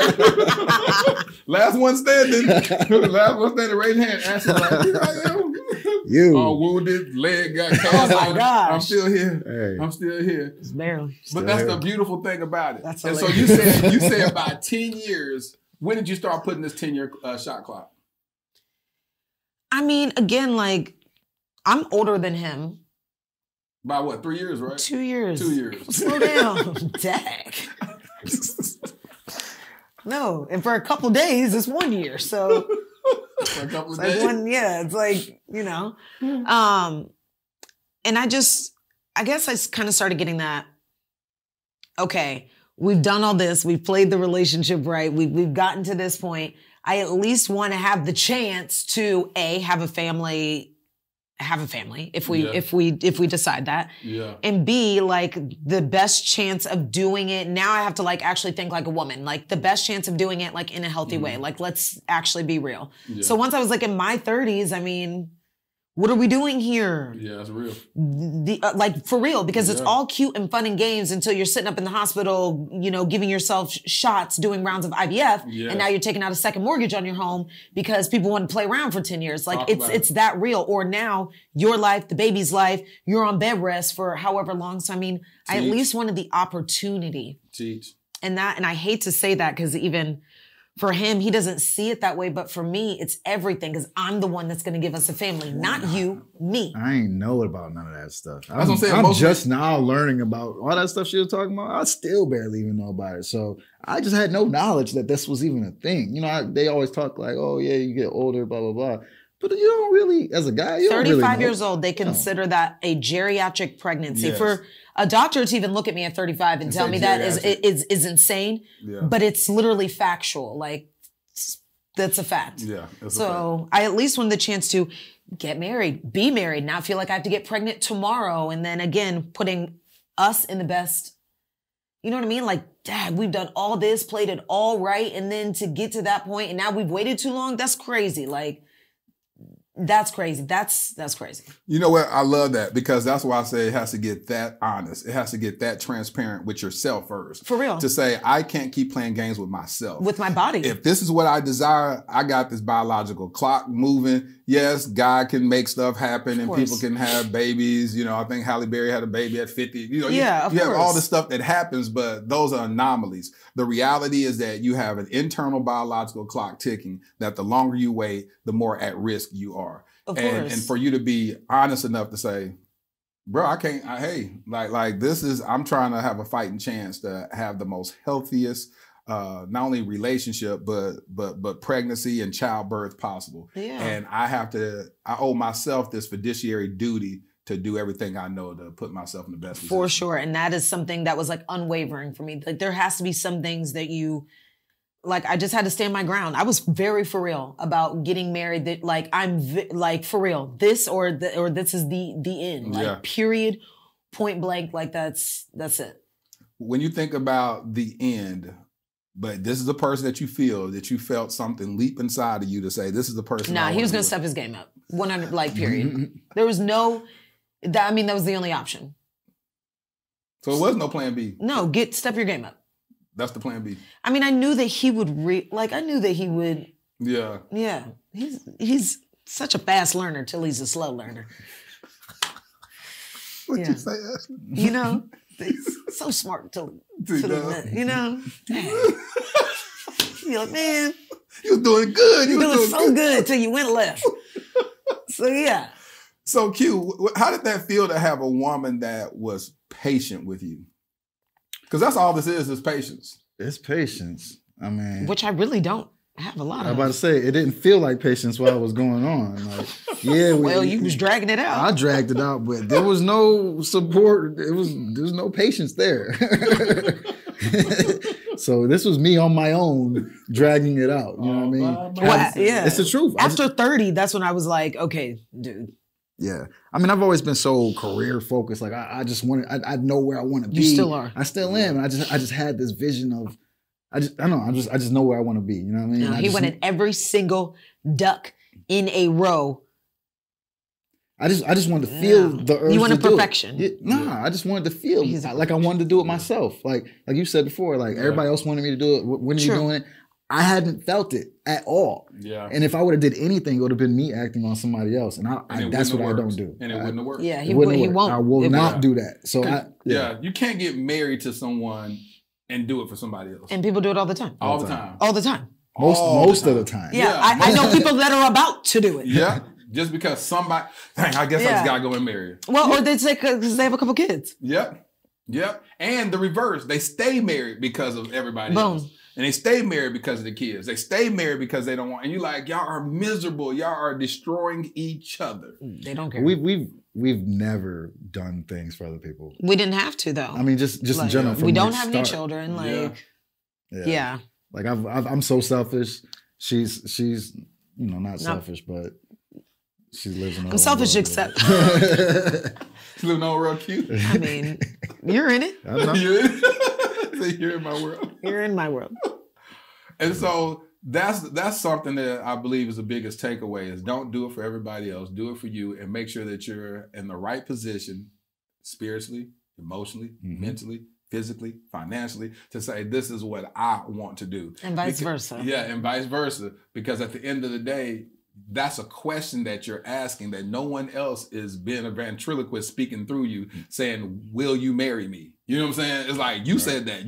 Last one standing. Last one standing. Raise your hand. Ashleigh, like, here I am. You. All wounded, leg got caught. Oh my gosh. I'm still here. Hey. I'm still here. It's barely. But still that's here. The beautiful thing about it. That's and hilarious. So you said about 10 years, when did you start putting this 10-year shot clock? I mean, again, like, I'm older than him. By what, 3 years, right? 2 years. 2 years. Slow down. Dang. No, and for a couple days, it's 1 year, so... For a couple of days. Like one, yeah, it's like, you know. And I guess I kind of started getting that, okay, we've done all this. We've played the relationship right. We've gotten to this point. I at least want to have the chance to, A, have a family if we decide that. Yeah. And B, like the best chance of doing it. Now I have to like actually think like a woman, like the best chance of doing it like in a healthy way. Like, let's actually be real. Yeah. So once I was like in my 30s, I mean, what are we doing here? Yeah, that's real. Like for real, because it's all cute and fun and games until you're sitting up in the hospital, you know, giving yourself shots, doing rounds of IVF, and now you're taking out a second mortgage on your home because people want to play around for 10 years. Like it's that real. Or now your life, the baby's life, you're on bed rest for however long. So I mean, I at least wanted the opportunity. Teach. And I hate to say that because even for him, he doesn't see it that way. But for me, it's everything because I'm the one that's going to give us a family, not you, me. I ain't know about none of that stuff. I'm just now learning about all that stuff she was talking about. I still barely even know about it. So I just had no knowledge that this was even a thing. You know, they always talk like, oh, yeah, you get older, blah, blah, blah. But you don't really, as a guy, you 35 don't really years old, they consider that a geriatric pregnancy. Yes. For a doctor to even look at me at 35 and tell me geriatric. That is insane. Yeah. But it's literally factual. Like, that's a fact. Yeah. So I at least wanted the chance to get married, be married, not feel like I have to get pregnant tomorrow. And then again, putting us in the best, you know what I mean? Like, Dad, we've done all this, played it all right. And then to get to that point and now we've waited too long, that's crazy. Like, that's crazy. That's crazy. You know what? I love that because that's why I say it has to get that honest. It has to get that transparent with yourself first. For real. To say, I can't keep playing games with myself. With my body. If this is what I desire, I got this biological clock moving. Yes, God can make stuff happen and people can have babies. You know, I think Halle Berry had a baby at 50. You know, you have all the stuff that happens, but those are anomalies. The reality is that you have an internal biological clock ticking that the longer you wait, the more at risk you are. Of course. And for you to be honest enough to say, bro, I'm trying to have a fighting chance to have the most healthiest not only relationship, but pregnancy and childbirth possible. Yeah. And I owe myself this fiduciary duty to do everything I know to put myself in the best position. For sure. And that is something that was like unwavering for me. Like there has to be some things that you, like I just had to stand my ground. I was very for real about getting married. That like, I'm for real, this or this is the end. Like period, point blank, like that's it. When you think about the end, but this is the person that you feel, that you felt something leap inside of you to say, this is the person. Nah, he was going to step his game up. 100, like, period. There was no, that was the only option. So it was no plan B. No, step your game up. That's the plan B. I mean, I knew that he would, I knew that he would. Yeah. Yeah. He's such a fast learner till he's a slow learner. What'd you say, Ashley? You know? He's so smart you know. You're like, man. You're doing good. You're doing so good till you went left. So, yeah. So, Q, how did that feel to have a woman that was patient with you? Because that's all this is patience. It's patience. I mean. Which I really don't I have a lot of. I'm about to say, it didn't feel like patience while it was going on. Like, yeah. Well, you was dragging it out. I dragged it out, but there was no support. There was no patience there. So this was me on my own dragging it out. You know what I mean? Well, yeah. It's the truth. After 30, that's when I was like, okay, dude. Yeah. I mean, I've always been so career focused. Like I just wanted, I know where I want to be. You still are. I still am. And I just had this vision of, I just know where I want to be. You know what I mean? No, he wanted every single duck in a row. I just wanted to feel the urge. You wanted perfection. I just wanted to feel like I wanted to do it myself. Like you said before, like everybody else wanted me to do it. When are you doing it? I hadn't felt it at all. Yeah. And if I would have did anything, it would have been me acting on somebody else. And that's what I don't do. And it wouldn't have worked. Yeah, he won't. I will not do that. So you can't get married to someone and do it for somebody else. And people do it all the time. Most of the time. Yeah. I know people that are about to do it. Yeah. Just because somebody, I guess I just gotta go and marry her. Well, or they say because they have a couple kids. Yep. Yep. And the reverse, they stay married because of everybody else. And they stay married because of the kids. They stay married because they don't want, and you're like, y'all are miserable. Y'all are destroying each other. They don't care. We've never done things for other people. We didn't have to though. I mean, just like, in general. We don't have any children. Like, yeah. Like I'm so selfish. She's not selfish, but she lives in. I'm selfish, except. She lives in all real cute. I mean, you're in it. You're in my world. You're in my world. And so that's something that I believe is the biggest takeaway is don't do it for everybody else. Do it for you and make sure that you're in the right position spiritually, emotionally, mentally, physically, financially to say this is what I want to do. And vice versa. Yeah, and vice versa. Because at the end of the day, that's a question that you're asking that no one else is being a ventriloquist speaking through you saying, will you marry me? You know what I'm saying? It's like, you said that.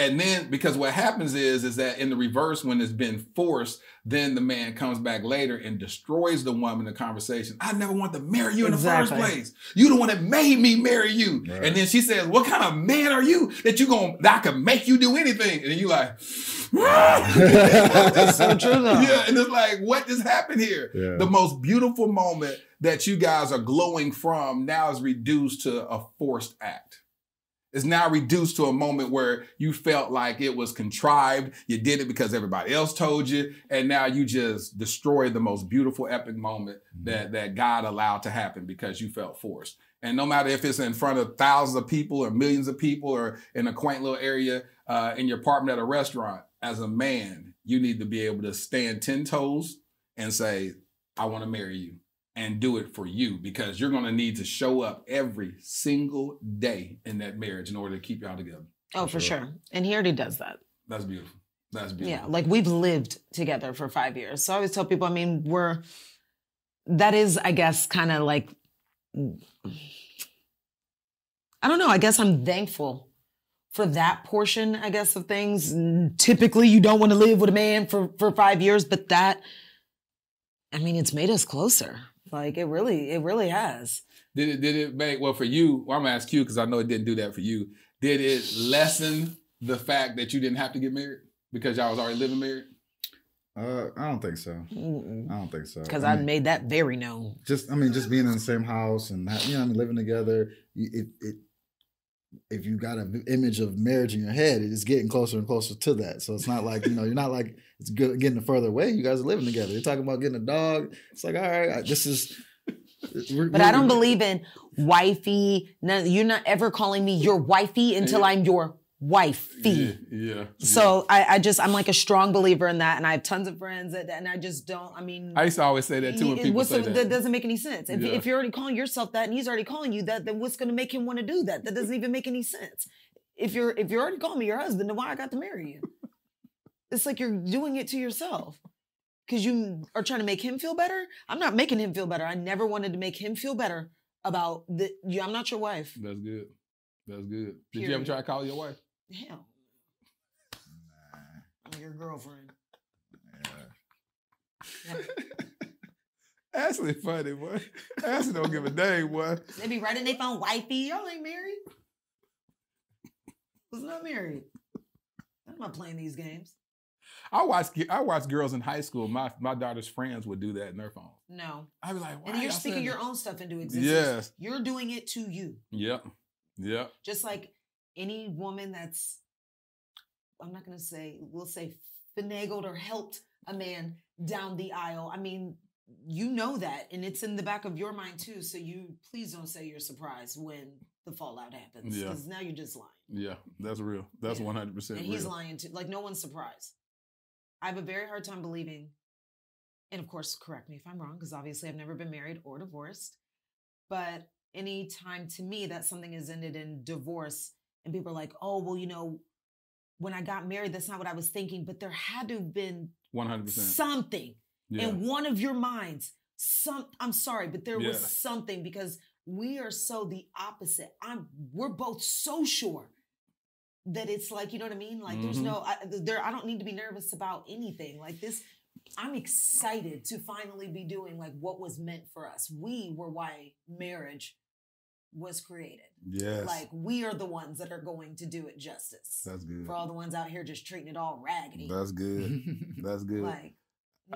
And then, because what happens is that in the reverse, when it's been forced, then the man comes back later and destroys the woman in the conversation. I never wanted to marry you in the first place. You the one that made me marry you. Right. And then she says, what kind of man are you that I can make you do anything? And then you like, that's so true though. Yeah, and it's like, what just happened here? Yeah. The most beautiful moment that you guys are glowing from now is reduced to a forced act. It's now reduced to a moment where you felt like it was contrived. You did it because everybody else told you. And now you just destroyed the most beautiful epic moment that God allowed to happen because you felt forced. And no matter if it's in front of thousands of people or millions of people or in a quaint little area in your apartment at a restaurant, as a man, you need to be able to stand 10 toes and say, I want to marry you. And do it for you because you're going to need to show up every single day in that marriage in order to keep y'all together. Oh, for sure. And he already does that. That's beautiful. That's beautiful. Yeah. Like we've lived together for 5 years. So I always tell people, I mean, that is, I guess, kind of like, I don't know. I guess I'm thankful for that portion, I guess, of things. Typically, you don't want to live with a man for 5 years, but that, I mean, it's made us closer. Like it really has. Did it make, well for you, well, I'm gonna ask you because I know it didn't do that for you. Did it lessen the fact that you didn't have to get married because y'all was already living married? I don't think so. I don't think so. Because I made that very known. Just being in the same house and living together. If you got an image of marriage in your head, it's getting closer and closer to that. So it's not like, you're not like it's getting further away. You guys are living together. You're talking about getting a dog. It's like, all right, this is. But I don't believe in wifey. No, you're not ever calling me your wifey until I'm your wifey. Yeah. So I'm like a strong believer in that. And I have tons of friends and I just don't, I used to always say that too when people say that. That doesn't make any sense. If you're already calling yourself that and he's already calling you that, then what's going to make him want to do that? That doesn't even make any sense. If you're already calling me your husband, then why I got to marry you? It's like you're doing it to yourself because you are trying to make him feel better. I'm not making him feel better. I never wanted to make him feel better about I'm not your wife. That's good. That's good. Did you ever try to call your wife? Hell, I'm your girlfriend. Ashley funny, boy. Ashley don't give a dang, boy. They be writing their phone, wifey. Y'all ain't married. Was not married. I'm not playing these games. I watched girls in high school. My daughter's friends would do that in their phones. No. I'd be like, why? And you're speaking your own stuff into existence. Yes. You're doing it to you. Yep. Yep. Just like any woman that's, I'm not going to say, we'll say finagled or helped a man down the aisle. I mean, you know that, and it's in the back of your mind too. So you please don't say you're surprised when the fallout happens, because now you're just lying. Yeah, that's real. That's 100%. And he's lying too. Like, no one's surprised. I have a very hard time believing, and of course, correct me if I'm wrong, because obviously I've never been married or divorced. But any time to me that something is ended in divorce, and people are like, "Oh, well, you know, when I got married, that's not what I was thinking." But there had to have been 100% something. Yeah. In one of your minds, I'm sorry, but there was something, because we are so the opposite. We're both so sure that it's like, you know what I mean? Like, there's no, I don't need to be nervous about anything like this. I'm excited to finally be doing like what was meant for us. We were why marriage was created. Yes. Like, we are the ones that are going to do it justice. That's good. For all the ones out here just treating it all raggedy. That's good. That's good. Like,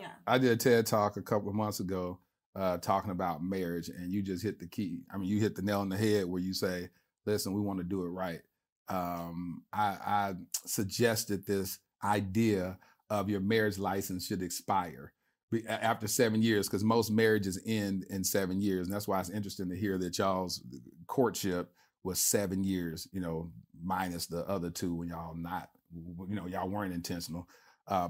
yeah. I did a TED talk a couple of months ago talking about marriage, and you just hit the key. I mean, you hit the nail on the head where you say, listen, we want to do it right. I suggested this idea of your marriage license should expire after 7 years, because most marriages end in 7 years. And that's why it's interesting to hear that y'all's courtship was 7 years, you know, minus the other two when y'all not, you know, y'all weren't intentional.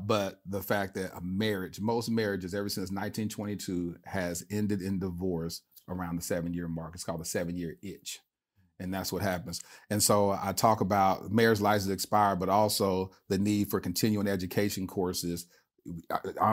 But the fact that a marriage, most marriages ever since 1922 has ended in divorce around the 7 year mark. It's called the 7 year itch. And that's what happens. And so I talk about marriage license expire, but also the need for continuing education courses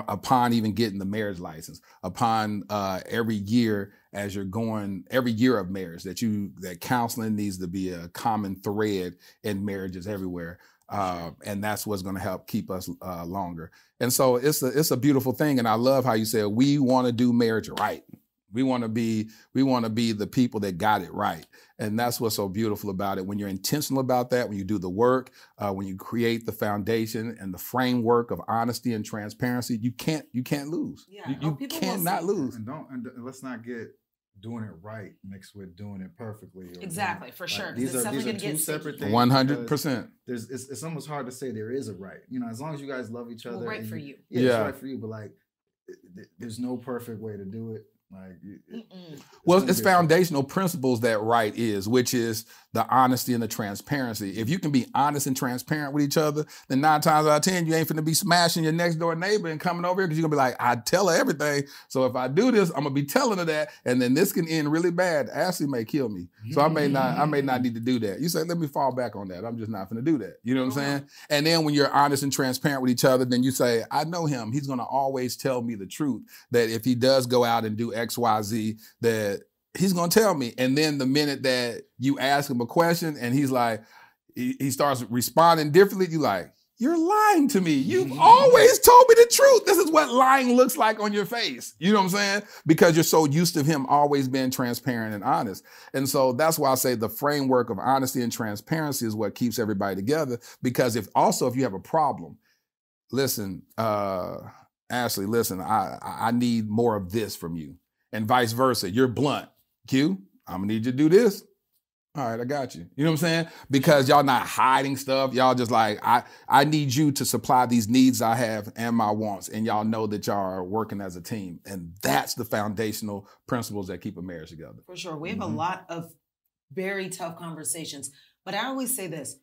upon even getting the marriage license, upon every year as you're going, every year of marriage, that counseling needs to be a common thread in marriages everywhere. And that's what's going to help keep us longer. And so it's a beautiful thing. And I love how you said, we want to do marriage right. We want to be the people that got it right. And that's what's so beautiful about it. When you're intentional about that, when you do the work, when you create the foundation and the framework of honesty and transparency, you can't lose. Yeah. You cannot lose. And let's not get doing it right mixed with doing it perfectly. Exactly, right. For sure. Like, these are two separate things. 100%. It's almost hard to say there is a right. You know, as long as you guys love each other. Well, right for you. Yeah, yeah. It's right for you, but like, there's no perfect way to do it. Like, it's foundational principles that right is, which is the honesty and the transparency. If you can be honest and transparent with each other, then 9 times out of 10, you ain't finna be smashing your next door neighbor and coming over here, because you're gonna be like, I tell her everything. So if I do this, I'm gonna be telling her that, and then this can end really bad. Ashley may kill me, so I may not need to do that. You say, let me fall back on that. I'm just not finna do that. You know what I'm saying? And then when you're honest and transparent with each other, then you say, I know him. He's gonna always tell me the truth. That if he does go out and do XYZ, that he's going to tell me. And then the minute that you ask him a question and he's like, he starts responding differently, you're like, you're lying to me. You've always told me the truth. This is what lying looks like on your face. You know what I'm saying? Because you're so used to him always being transparent and honest. And so that's why I say the framework of honesty and transparency is what keeps everybody together. Because if you have a problem, listen, Ashley, listen, I need more of this from you. And vice versa. You're blunt. Q, I'm gonna need you to do this. All right, I got you. You know what I'm saying? Because y'all not hiding stuff. Y'all just like, I need you to supply these needs I have and my wants. And y'all know that y'all are working as a team. And that's the foundational principles that keep a marriage together. For sure. We have a lot of very tough conversations. But I always say this.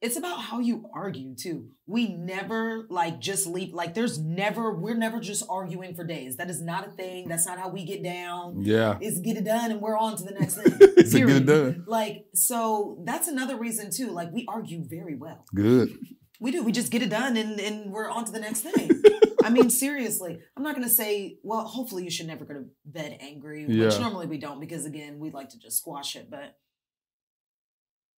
It's about how you argue too. We never like just leap, like we're never just arguing for days. That is not a thing. That's not how we get down. Yeah. It's get it done and we're on to the next thing. It's get it done. Like, so that's another reason too. Like, we argue very well. Good. We do. We just get it done and we're on to the next thing. I mean, seriously, I'm not going to say, well, hopefully you should never go to bed angry, which normally we don't, because again, we like to just squash it, but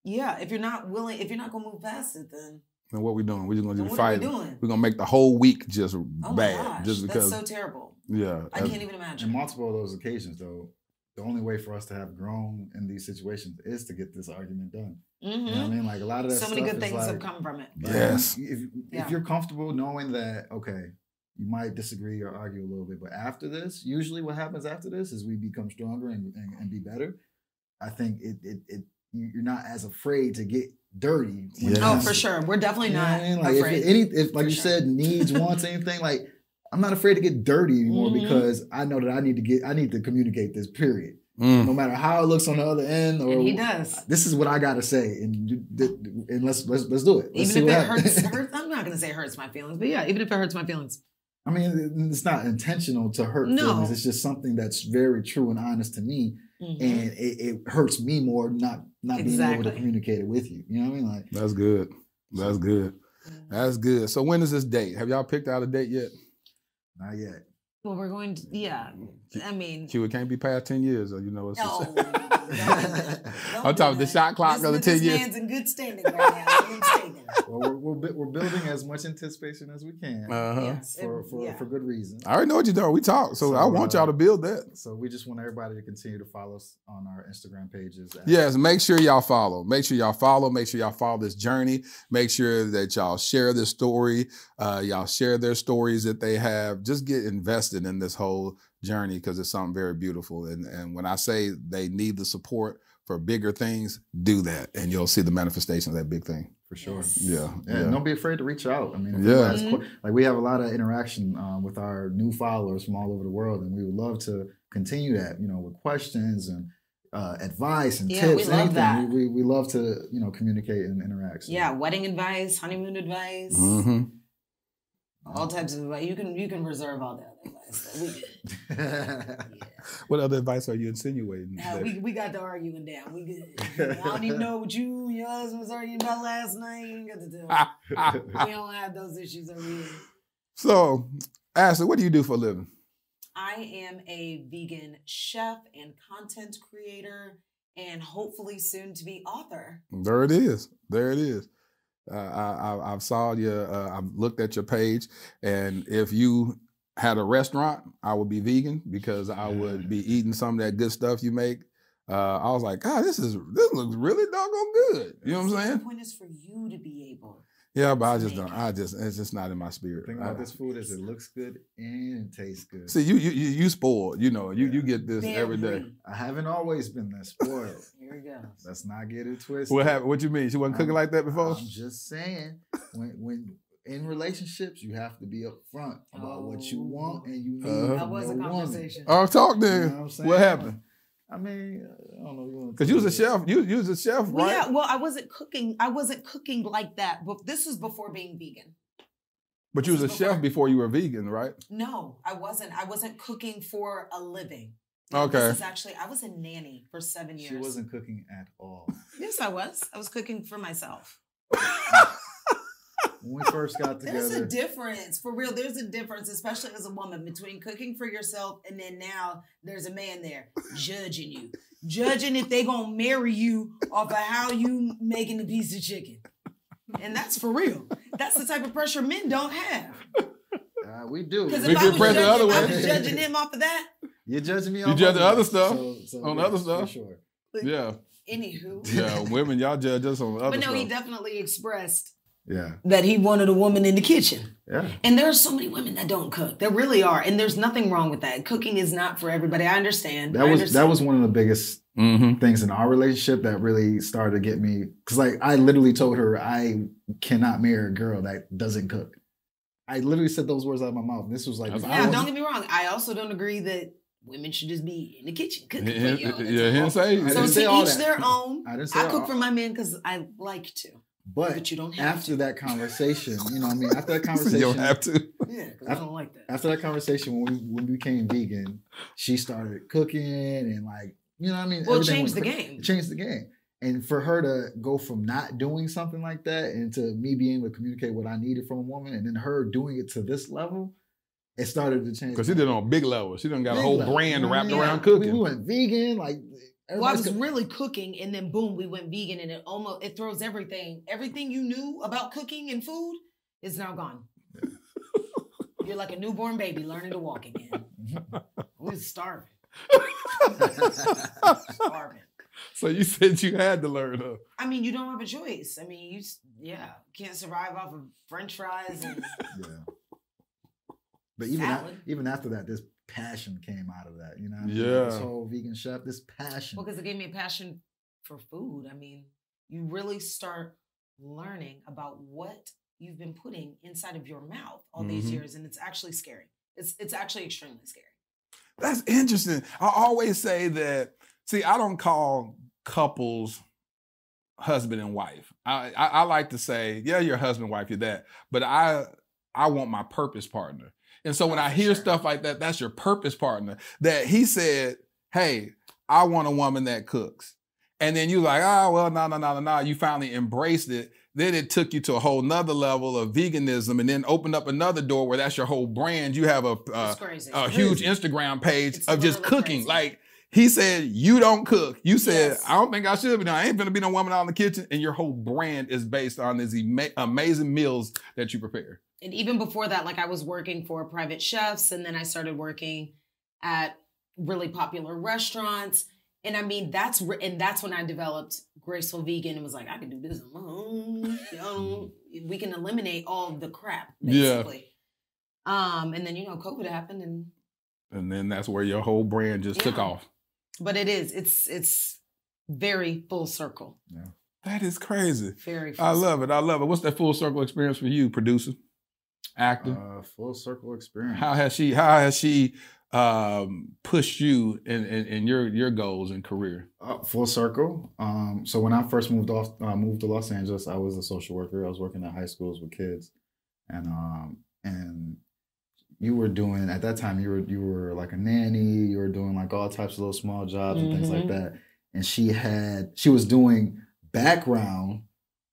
yeah, if you're not going to move past it, then what we doing? We're just going to do fighting. We're going to make the whole week just bad. Just because. That's so terrible. Yeah. I can't even imagine. On multiple of those occasions, though, the only way for us to have grown in these situations is to get this argument done. Mm-hmm. You know what I mean? Like a lot of that stuff, so many good things have come from it. Yes. If you're comfortable knowing that, okay, you might disagree or argue a little bit, but after this, usually what happens after this is we become stronger and be better. I think you're not as afraid to get dirty. Yes. Oh, for sure. We're definitely not afraid. If, like you said, needs, wants, anything, like I'm not afraid to get dirty anymore because I know that I need to communicate this, period. Mm. No matter how it looks on the other end, or and he does. This is what I gotta say, and let's do it. Let's even if it hurts, I'm not gonna say hurts my feelings, but yeah, even if it hurts my feelings. I mean, it's not intentional to hurt feelings. It's just something that's very true and honest to me, and it hurts me more not being able to communicate it with you. You know what I mean? Like that's good. That's good. That's good. So when is this date? Have y'all picked out a date yet? Not yet. Well, we're going to, yeah. I mean, it can't be past 10 years, or you know what I'm talking the shot clock of the 10 years. This man's in good standing right now. Well, we're building as much anticipation as we can for good reason. I already know what you do. We talk, so I want y'all to build that. So we just want everybody to continue to follow us on our Instagram pages. Yes, make sure y'all follow. Make sure y'all follow. Make sure y'all follow this journey. Make sure that y'all share this story. Y'all share their stories that they have. Just get invested in this whole journey because it's something very beautiful. And when I say they need the support for bigger things, do that, and you'll see the manifestation of that big thing. For sure. Yes. Yeah, yeah. And don't be afraid to reach out. I mean, like we have a lot of interaction with our new followers from all over the world, and we would love to continue that, you know, with questions and advice and tips. We love that. We love to, you know, communicate and interact. So. Yeah, wedding advice, honeymoon advice. Mm-hmm. All types of advice. You can reserve all the other advice that we did. What other advice are you insinuating? We got to arguing down. We good. I don't even know what you and your husband was arguing about last night. You got to do it. We don't have those issues over here. So, Ashleigh, what do you do for a living? I am a vegan chef and content creator, and hopefully soon to be author. There it is. There it is. I've saw your. I've looked at your page, and if you had a restaurant, I would be vegan because I would be eating some of that good stuff you make. I was like, God, this looks really doggone good. You know what I'm saying? The point is for you to be able. Yeah, but I just don't. It's just not in my spirit. The thing about this food is it looks good and tastes good. See, you spoiled. You know, you get this every day. I haven't always been that spoiled. Here we go. Let's not get it twisted. What happened? What you mean? She wasn't cooking like that before? I'm just saying when in relationships, you have to be upfront about what you want and you need. That was a conversation. I'll talk then. You know what I'm saying? What happened? I mean, I don't know. Because you was a chef. You was a chef, right? Yeah. Well, I wasn't cooking. I wasn't cooking like that. But this was before being vegan. But you was a chef before you were vegan, right? No, I wasn't. I wasn't cooking for a living. Okay. This is actually, I was a nanny for 7 years. She wasn't cooking at all. Yes, I was. I was cooking for myself. When we first got together. There's a difference, for real. There's a difference, especially as a woman, between cooking for yourself and then now there's a man there judging you. Judging if they gonna marry you off of how you making a piece of chicken. And that's for real. That's the type of pressure men don't have. We do. Because if I was judging, judging him off of that. You're judging me off of that. You judge the other stuff. On the other stuff. For sure. But, yeah. Anywho. Yeah, women, y'all judge us on the other stuff. But no, he definitely expressed that he wanted a woman in the kitchen. Yeah. And there are so many women that don't cook. There really are. And there's nothing wrong with that. Cooking is not for everybody. I understand. That was one of the biggest things in our relationship that really started to get me. Because like I literally told her I cannot marry a girl that doesn't cook. I literally said those words out of my mouth. This was like... Now, don't get me wrong. I also don't agree that women should just be in the kitchen cooking for you. Yeah, each their own. I cook for my men because I like to. But you don't have after that conversation, you know what I mean? After that conversation... You don't have to. Yeah, because I don't like that. After that conversation, when we became vegan, she started cooking and like, you know what I mean? Well, it changed the game. It changed the game. And for her to go from not doing something like that and to me being able to communicate what I needed from a woman and then her doing it to this level, it started to change. Because she did it on a big level. She done got a whole brand wrapped around cooking. We went vegan, like... Well, I was really cooking, and then boom, we went vegan, and it throws everything. Everything you knew about cooking and food is now gone. You're like a newborn baby learning to walk again. We was starving. So you said you had to learn though. I mean, you don't have a choice. I mean, you can't survive off of French fries and But even after that, this passion came out of that. You know, this whole vegan chef, this passion. Well, because it gave me a passion for food. I mean, you really start learning about what you've been putting inside of your mouth all these years, and it's actually scary. It's actually extremely scary. That's interesting. I always say that. See, I don't call couples husband and wife. I like to say, yeah, you're husband, wife, you're that. But I want my purpose partner. And so when I hear stuff like that, that's your purpose partner. That he said, hey, I want a woman that cooks. And then you're like, oh, well, no. You finally embraced it. Then it took you to a whole nother level of veganism and then opened up another door where that's your whole brand. You have a huge Instagram page of just cooking. Crazy. Like he said, you don't cook. You said, I don't think I should be. I ain't gonna be no woman out in the kitchen. And your whole brand is based on these amazing meals that you prepare. And even before that, like I was working for private chefs and then I started working at really popular restaurants. And I mean, that's when I developed Graceful Vegan and was like, I can do this alone. We can eliminate all the crap, basically. Yeah. And then, you know, COVID happened. And then that's where your whole brand just took off. But it is. It's very full circle. Yeah. That is crazy. Very full circle. I love it. I love it. What's that full circle experience for you, producer, actor? Full circle experience. How has she pushed you in your goals and career? Full circle. So when I first moved to Los Angeles, I was a social worker. I was working at high schools with kids, and you were doing at that time. You were like a nanny. You were doing like all types of little small jobs and things like that. And she was doing background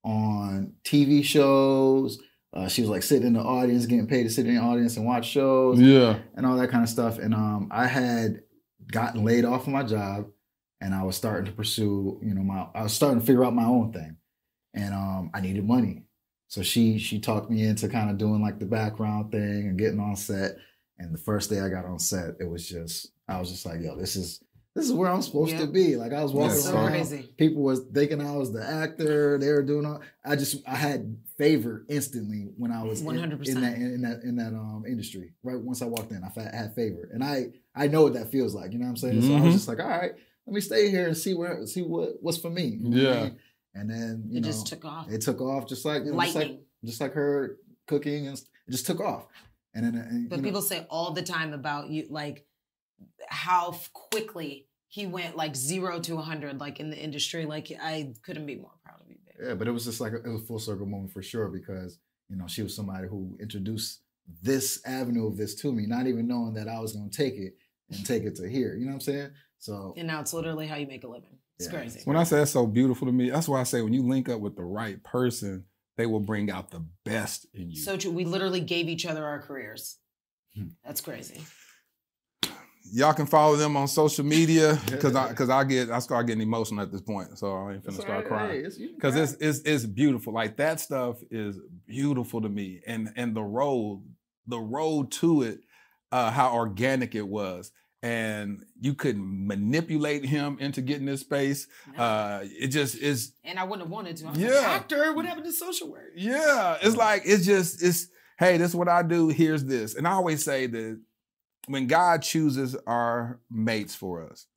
on TV shows. She was like sitting in the audience, getting paid to sit in the audience and watch shows, and all that kind of stuff. And I had gotten laid off from my job, and I was starting to pursue, I was starting to figure out my own thing, and I needed money. So she talked me into kind of doing like the background thing and getting on set. And the first day I got on set, it was just like, yo, this is where I'm supposed to be. Like I was walking around, crazy. People was thinking I was the actor. They were doing all. I had favor instantly when I was 100% in that industry. Right once I walked in, I had favor, and I know what that feels like. You know what I'm saying? So I was just like, all right, let me stay here and see what's for me. You know what I mean? And then you know, just took off. It took off just like lightning, just like her cooking, and it just took off. And then, but people say all the time about you, like, how quickly he went like 0 to 100, like in the industry. Like I couldn't be more proud of you, baby. Yeah, but it was just like it was a full circle moment for sure because she was somebody who introduced this avenue of this to me, not even knowing that I was gonna take it and take it to here. You know what I'm saying? So and now it's literally how you make a living. It's crazy. When I say that's so beautiful to me, that's why I say when you link up with the right person, they will bring out the best in you. So true. We literally gave each other our careers. That's crazy. Y'all can follow them on social media because I start getting emotional at this point, so I ain't finna start crying because it's beautiful. Like that stuff is beautiful to me, and the road to it, how organic it was, and you couldn't manipulate him into getting this space. No. It just is. And I wouldn't have wanted to. I'm like, actor, what happened to social work? Yeah, it's like it's hey, this is what I do. Here's this, and I always say that. When God chooses our mates for us,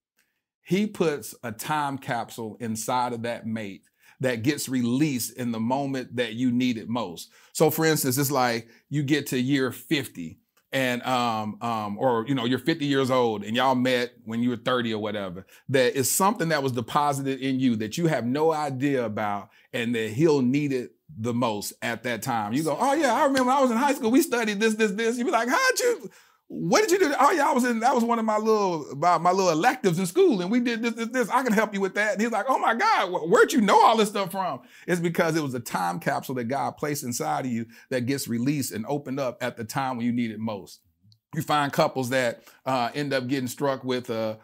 he puts a time capsule inside of that mate that gets released in the moment that you need it most. So for instance, it's like you get to year 50 and, or you're 50 years old and y'all met when you were 30 or whatever, that is something that was deposited in you that you have no idea about and that he'll need it the most at that time. You go, oh yeah, I remember when I was in high school, we studied this. You'd be like, how'd you? What did you do? Oh yeah, that was one of my little electives in school, and we did this. I can help you with that. And he's like, oh my God, where'd you know all this stuff from? It's because it was a time capsule that God placed inside of you that gets released and opened up at the time when you need it most. You find couples that end up getting struck with an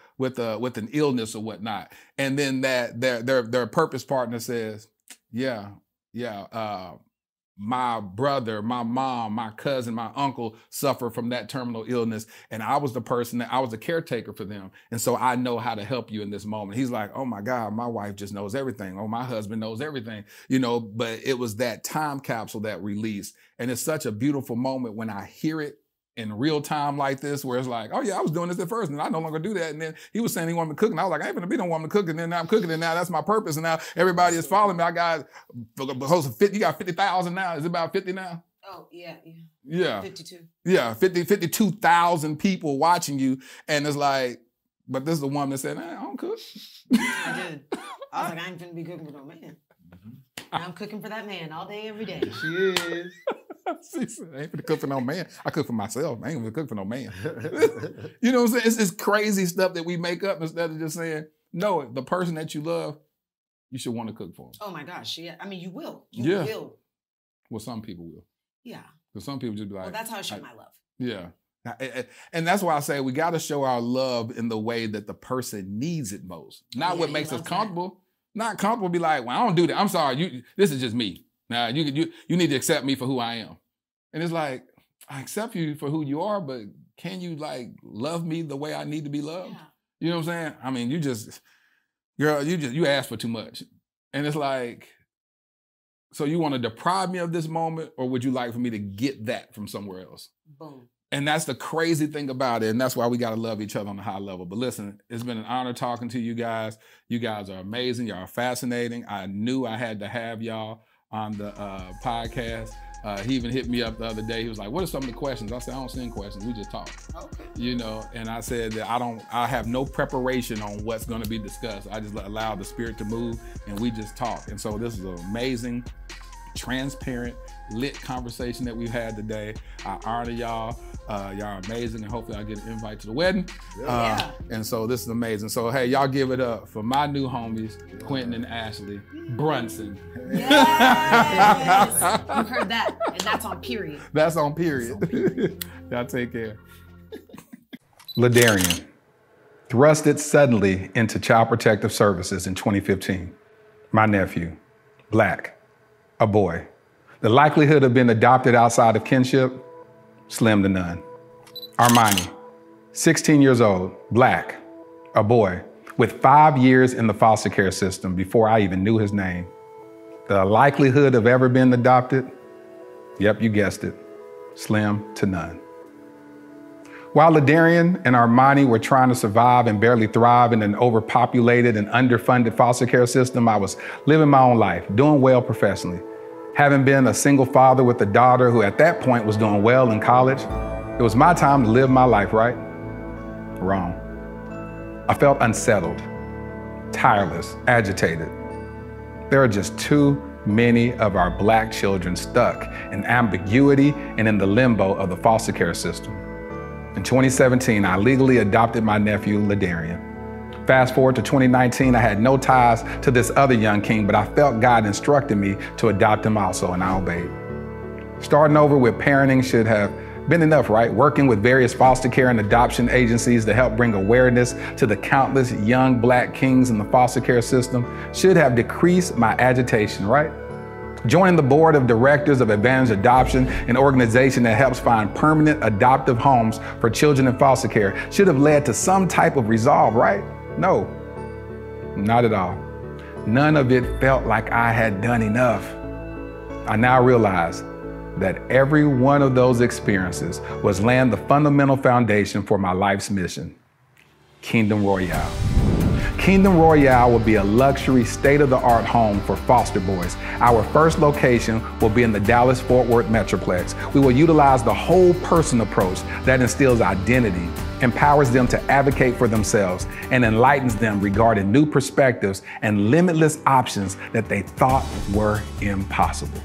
illness or whatnot, and then that their purpose partner says, yeah, my brother, my mom, my cousin, my uncle suffered from that terminal illness. And I was the person that I was a caretaker for them. And so I know how to help you in this moment. He's like, oh my God, my wife just knows everything. Oh, my husband knows everything, you know, but it was that time capsule that released. And it's such a beautiful moment when I hear it in real time like this, where it's like, oh yeah, I was doing this at first and I no longer do that. And then he was saying he wanted me to cook and I was like, I ain't gonna be no woman to cook. And then now I'm cooking and now that's my purpose. And now everybody is following me. I got, you got 50,000 now. Is it about 50 now? Oh yeah, yeah. Yeah. 52. Yeah, 52,000 people watching you. And it's like, but this is the woman that said, nah, I don't cook. I did. I was like, I ain't gonna be cooking for no man. Now I'm cooking for that man all day, every day. She is. She said, I ain't gonna cook for no man. I cook for myself. I ain't gonna cook for no man. You know what I'm saying? It's this crazy stuff that we make up instead of just saying, no, the person that you love, you should want to cook for them. Oh my gosh. Yeah. I mean, you will. You yeah. will. Well, some people will. Yeah. Because some people just be like, well, that's how I show my love. Yeah. And that's why I say we got to show our love in the way that the person needs it most. Not yeah, what makes us comfortable. Not comfortable, be like, well, I don't do that. I'm sorry. This is just me. Now, you need to accept me for who I am. And it's like, I accept you for who you are, but can you like love me the way I need to be loved? Yeah. You know what I'm saying? I mean, you just, girl, you ask for too much. And it's like, so you want to deprive me of this moment, or would you like for me to get that from somewhere else? Boom. And that's the crazy thing about it. And that's why we got to love each other on a high level. But listen, it's been an honor talking to you guys. You guys are amazing. Y'all are fascinating. I knew I had to have y'all on the podcast. He even hit me up the other day. He was like, what are some of the questions? I said, I don't send questions. We just talk. Okay. You know, and I said that I have no preparation on what's going to be discussed. I just allow the spirit to move and we just talk. And so this is an amazing, transparent, lit conversation that we've had today. I honor y'all. Y'all are amazing, and hopefully I get an invite to the wedding. Yeah. And so this is amazing. So hey, y'all give it up for my new homies, Quentin and Ashleigh Brunson. Yes. You heard that, and that's on period. That's on period. Y'all take care. LaTaris thrusted suddenly into Child Protective Services in 2015. My nephew, Black, a boy. The likelihood of being adopted outside of kinship, slim to none. Armani, 16 years old, Black, a boy, with 5 years in the foster care system before I even knew his name. The likelihood of ever being adopted, yep, you guessed it, slim to none. While LaTaris and Armani were trying to survive and barely thrive in an overpopulated and underfunded foster care system, I was living my own life, doing well professionally. Having been a single father with a daughter who at that point was doing well in college, it was my time to live my life, right? Wrong. I felt unsettled, tireless, agitated. There are just too many of our Black children stuck in ambiguity and in the limbo of the foster care system. In 2017, I legally adopted my nephew, LaTaris. Fast forward to 2019, I had no ties to this other young king, but I felt God instructed me to adopt him also, and I obeyed. Starting over with parenting should have been enough, right? Working with various foster care and adoption agencies to help bring awareness to the countless young Black kings in the foster care system should have decreased my agitation, right? Joining the board of directors of Advantage Adoption, an organization that helps find permanent adoptive homes for children in foster care, should have led to some type of resolve, right? No, not at all. None of it felt like I had done enough. I now realize that every one of those experiences was laying the fundamental foundation for my life's mission, Kingdom Royale. Kingdom Royale will be a luxury state-of-the-art home for foster boys. Our first location will be in the Dallas-Fort Worth Metroplex. We will utilize the whole person approach that instills identity, empowers them to advocate for themselves, and enlightens them regarding new perspectives and limitless options that they thought were impossible.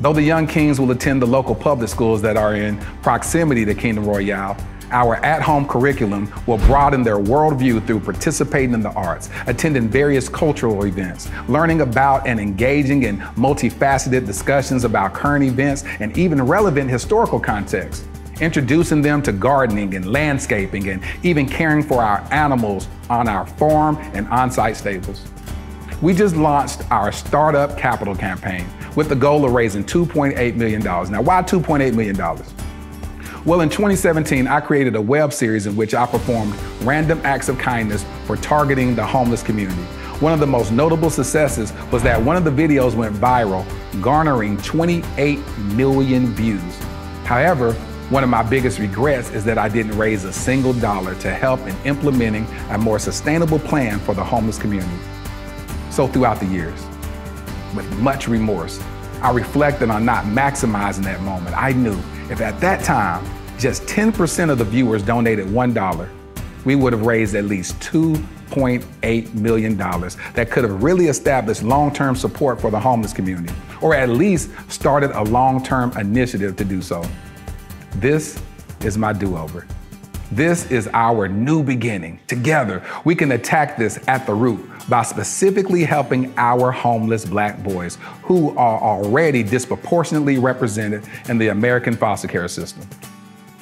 Though the young kings will attend the local public schools that are in proximity to Kingdom Royale, our at-home curriculum will broaden their worldview through participating in the arts, attending various cultural events, learning about and engaging in multifaceted discussions about current events and even relevant historical contexts, introducing them to gardening and landscaping and even caring for our animals on our farm and on-site stables. We just launched our startup capital campaign with the goal of raising $2.8 million. Now, why $2.8 million? Well, in 2017, I created a web series in which I performed random acts of kindness for targeting the homeless community. One of the most notable successes was that one of the videos went viral, garnering 28 million views. However, one of my biggest regrets is that I didn't raise a single dollar to help in implementing a more sustainable plan for the homeless community. So throughout the years, with much remorse, I reflected on not maximizing that moment. I knew if at that time, just 10% of the viewers donated $1, we would have raised at least $2.8 million that could have really established long-term support for the homeless community, or at least started a long-term initiative to do so. This is my do-over. This is our new beginning. Together, we can attack this at the root by specifically helping our homeless Black boys who are already disproportionately represented in the American foster care system.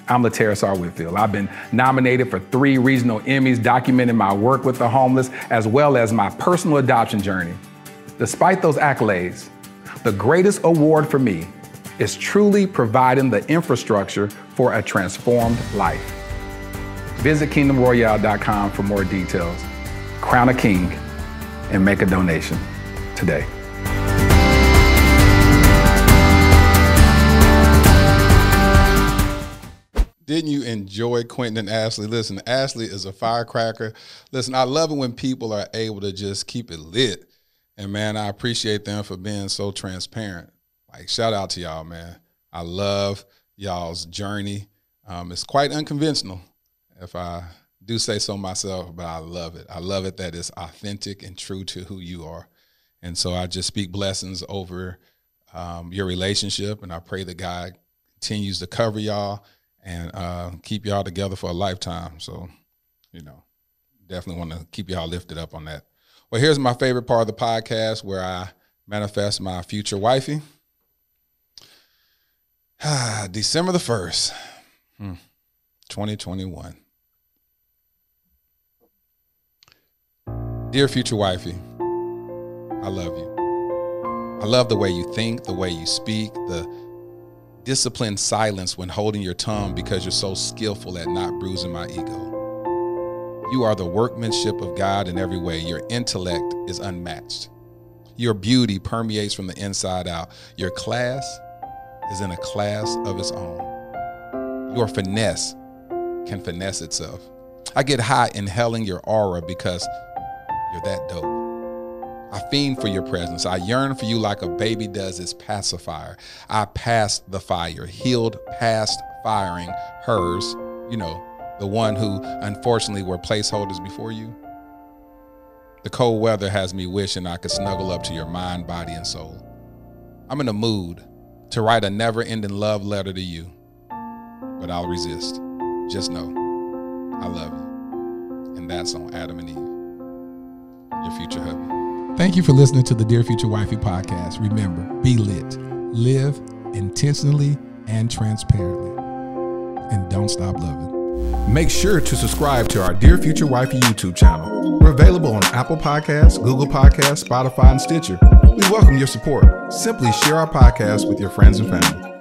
I'm LaTaris R. Whitfield. I've been nominated for 3 regional Emmys documenting my work with the homeless as well as my personal adoption journey. Despite those accolades, the greatest award for me is truly providing the infrastructure for a transformed life. Visit KingdomRoyale.com for more details. Crown a king and make a donation today. Didn't you enjoy Quentin and Ashleigh? Listen, Ashleigh is a firecracker. Listen, I love it when people are able to just keep it lit. And man, I appreciate them for being so transparent. Like, shout out to y'all, man. I love y'all's journey. It's quite unconventional, if I do say so myself, but I love it. I love it that it's authentic and true to who you are. And so I just speak blessings over your relationship, and I pray that God continues to cover y'all and keep y'all together for a lifetime. So, you know, definitely want to keep y'all lifted up on that. Well, here's my favorite part of the podcast where I manifest my future wifey. December the 1st, 2021. Dear future wifey, I love you. I love the way you think, the way you speak, the disciplined silence when holding your tongue because you're so skillful at not bruising my ego. You are the workmanship of God in every way. Your intellect is unmatched. Your beauty permeates from the inside out. Your class is in a class of its own. Your finesse can finesse itself. I get high inhaling your aura because you're that dope. I fiend for your presence. I yearn for you like a baby does its pacifier. I passed the fire, healed past firing hers, you know, the one who unfortunately were placeholders before you. The cold weather has me wishing I could snuggle up to your mind, body, and soul. I'm in a mood to write a never-ending love letter to you, but I'll resist. Just know, I love you. And that's on Adam and Eve. Your future hubby. Thank you for listening to the Dear Future Wifey podcast. Remember, be lit, live intentionally and transparently, and don't stop loving. Make sure to subscribe to our Dear Future Wifey YouTube channel. We're available on Apple Podcasts, Google Podcasts, Spotify, and Stitcher. We welcome your support. Simply share our podcast with your friends and family.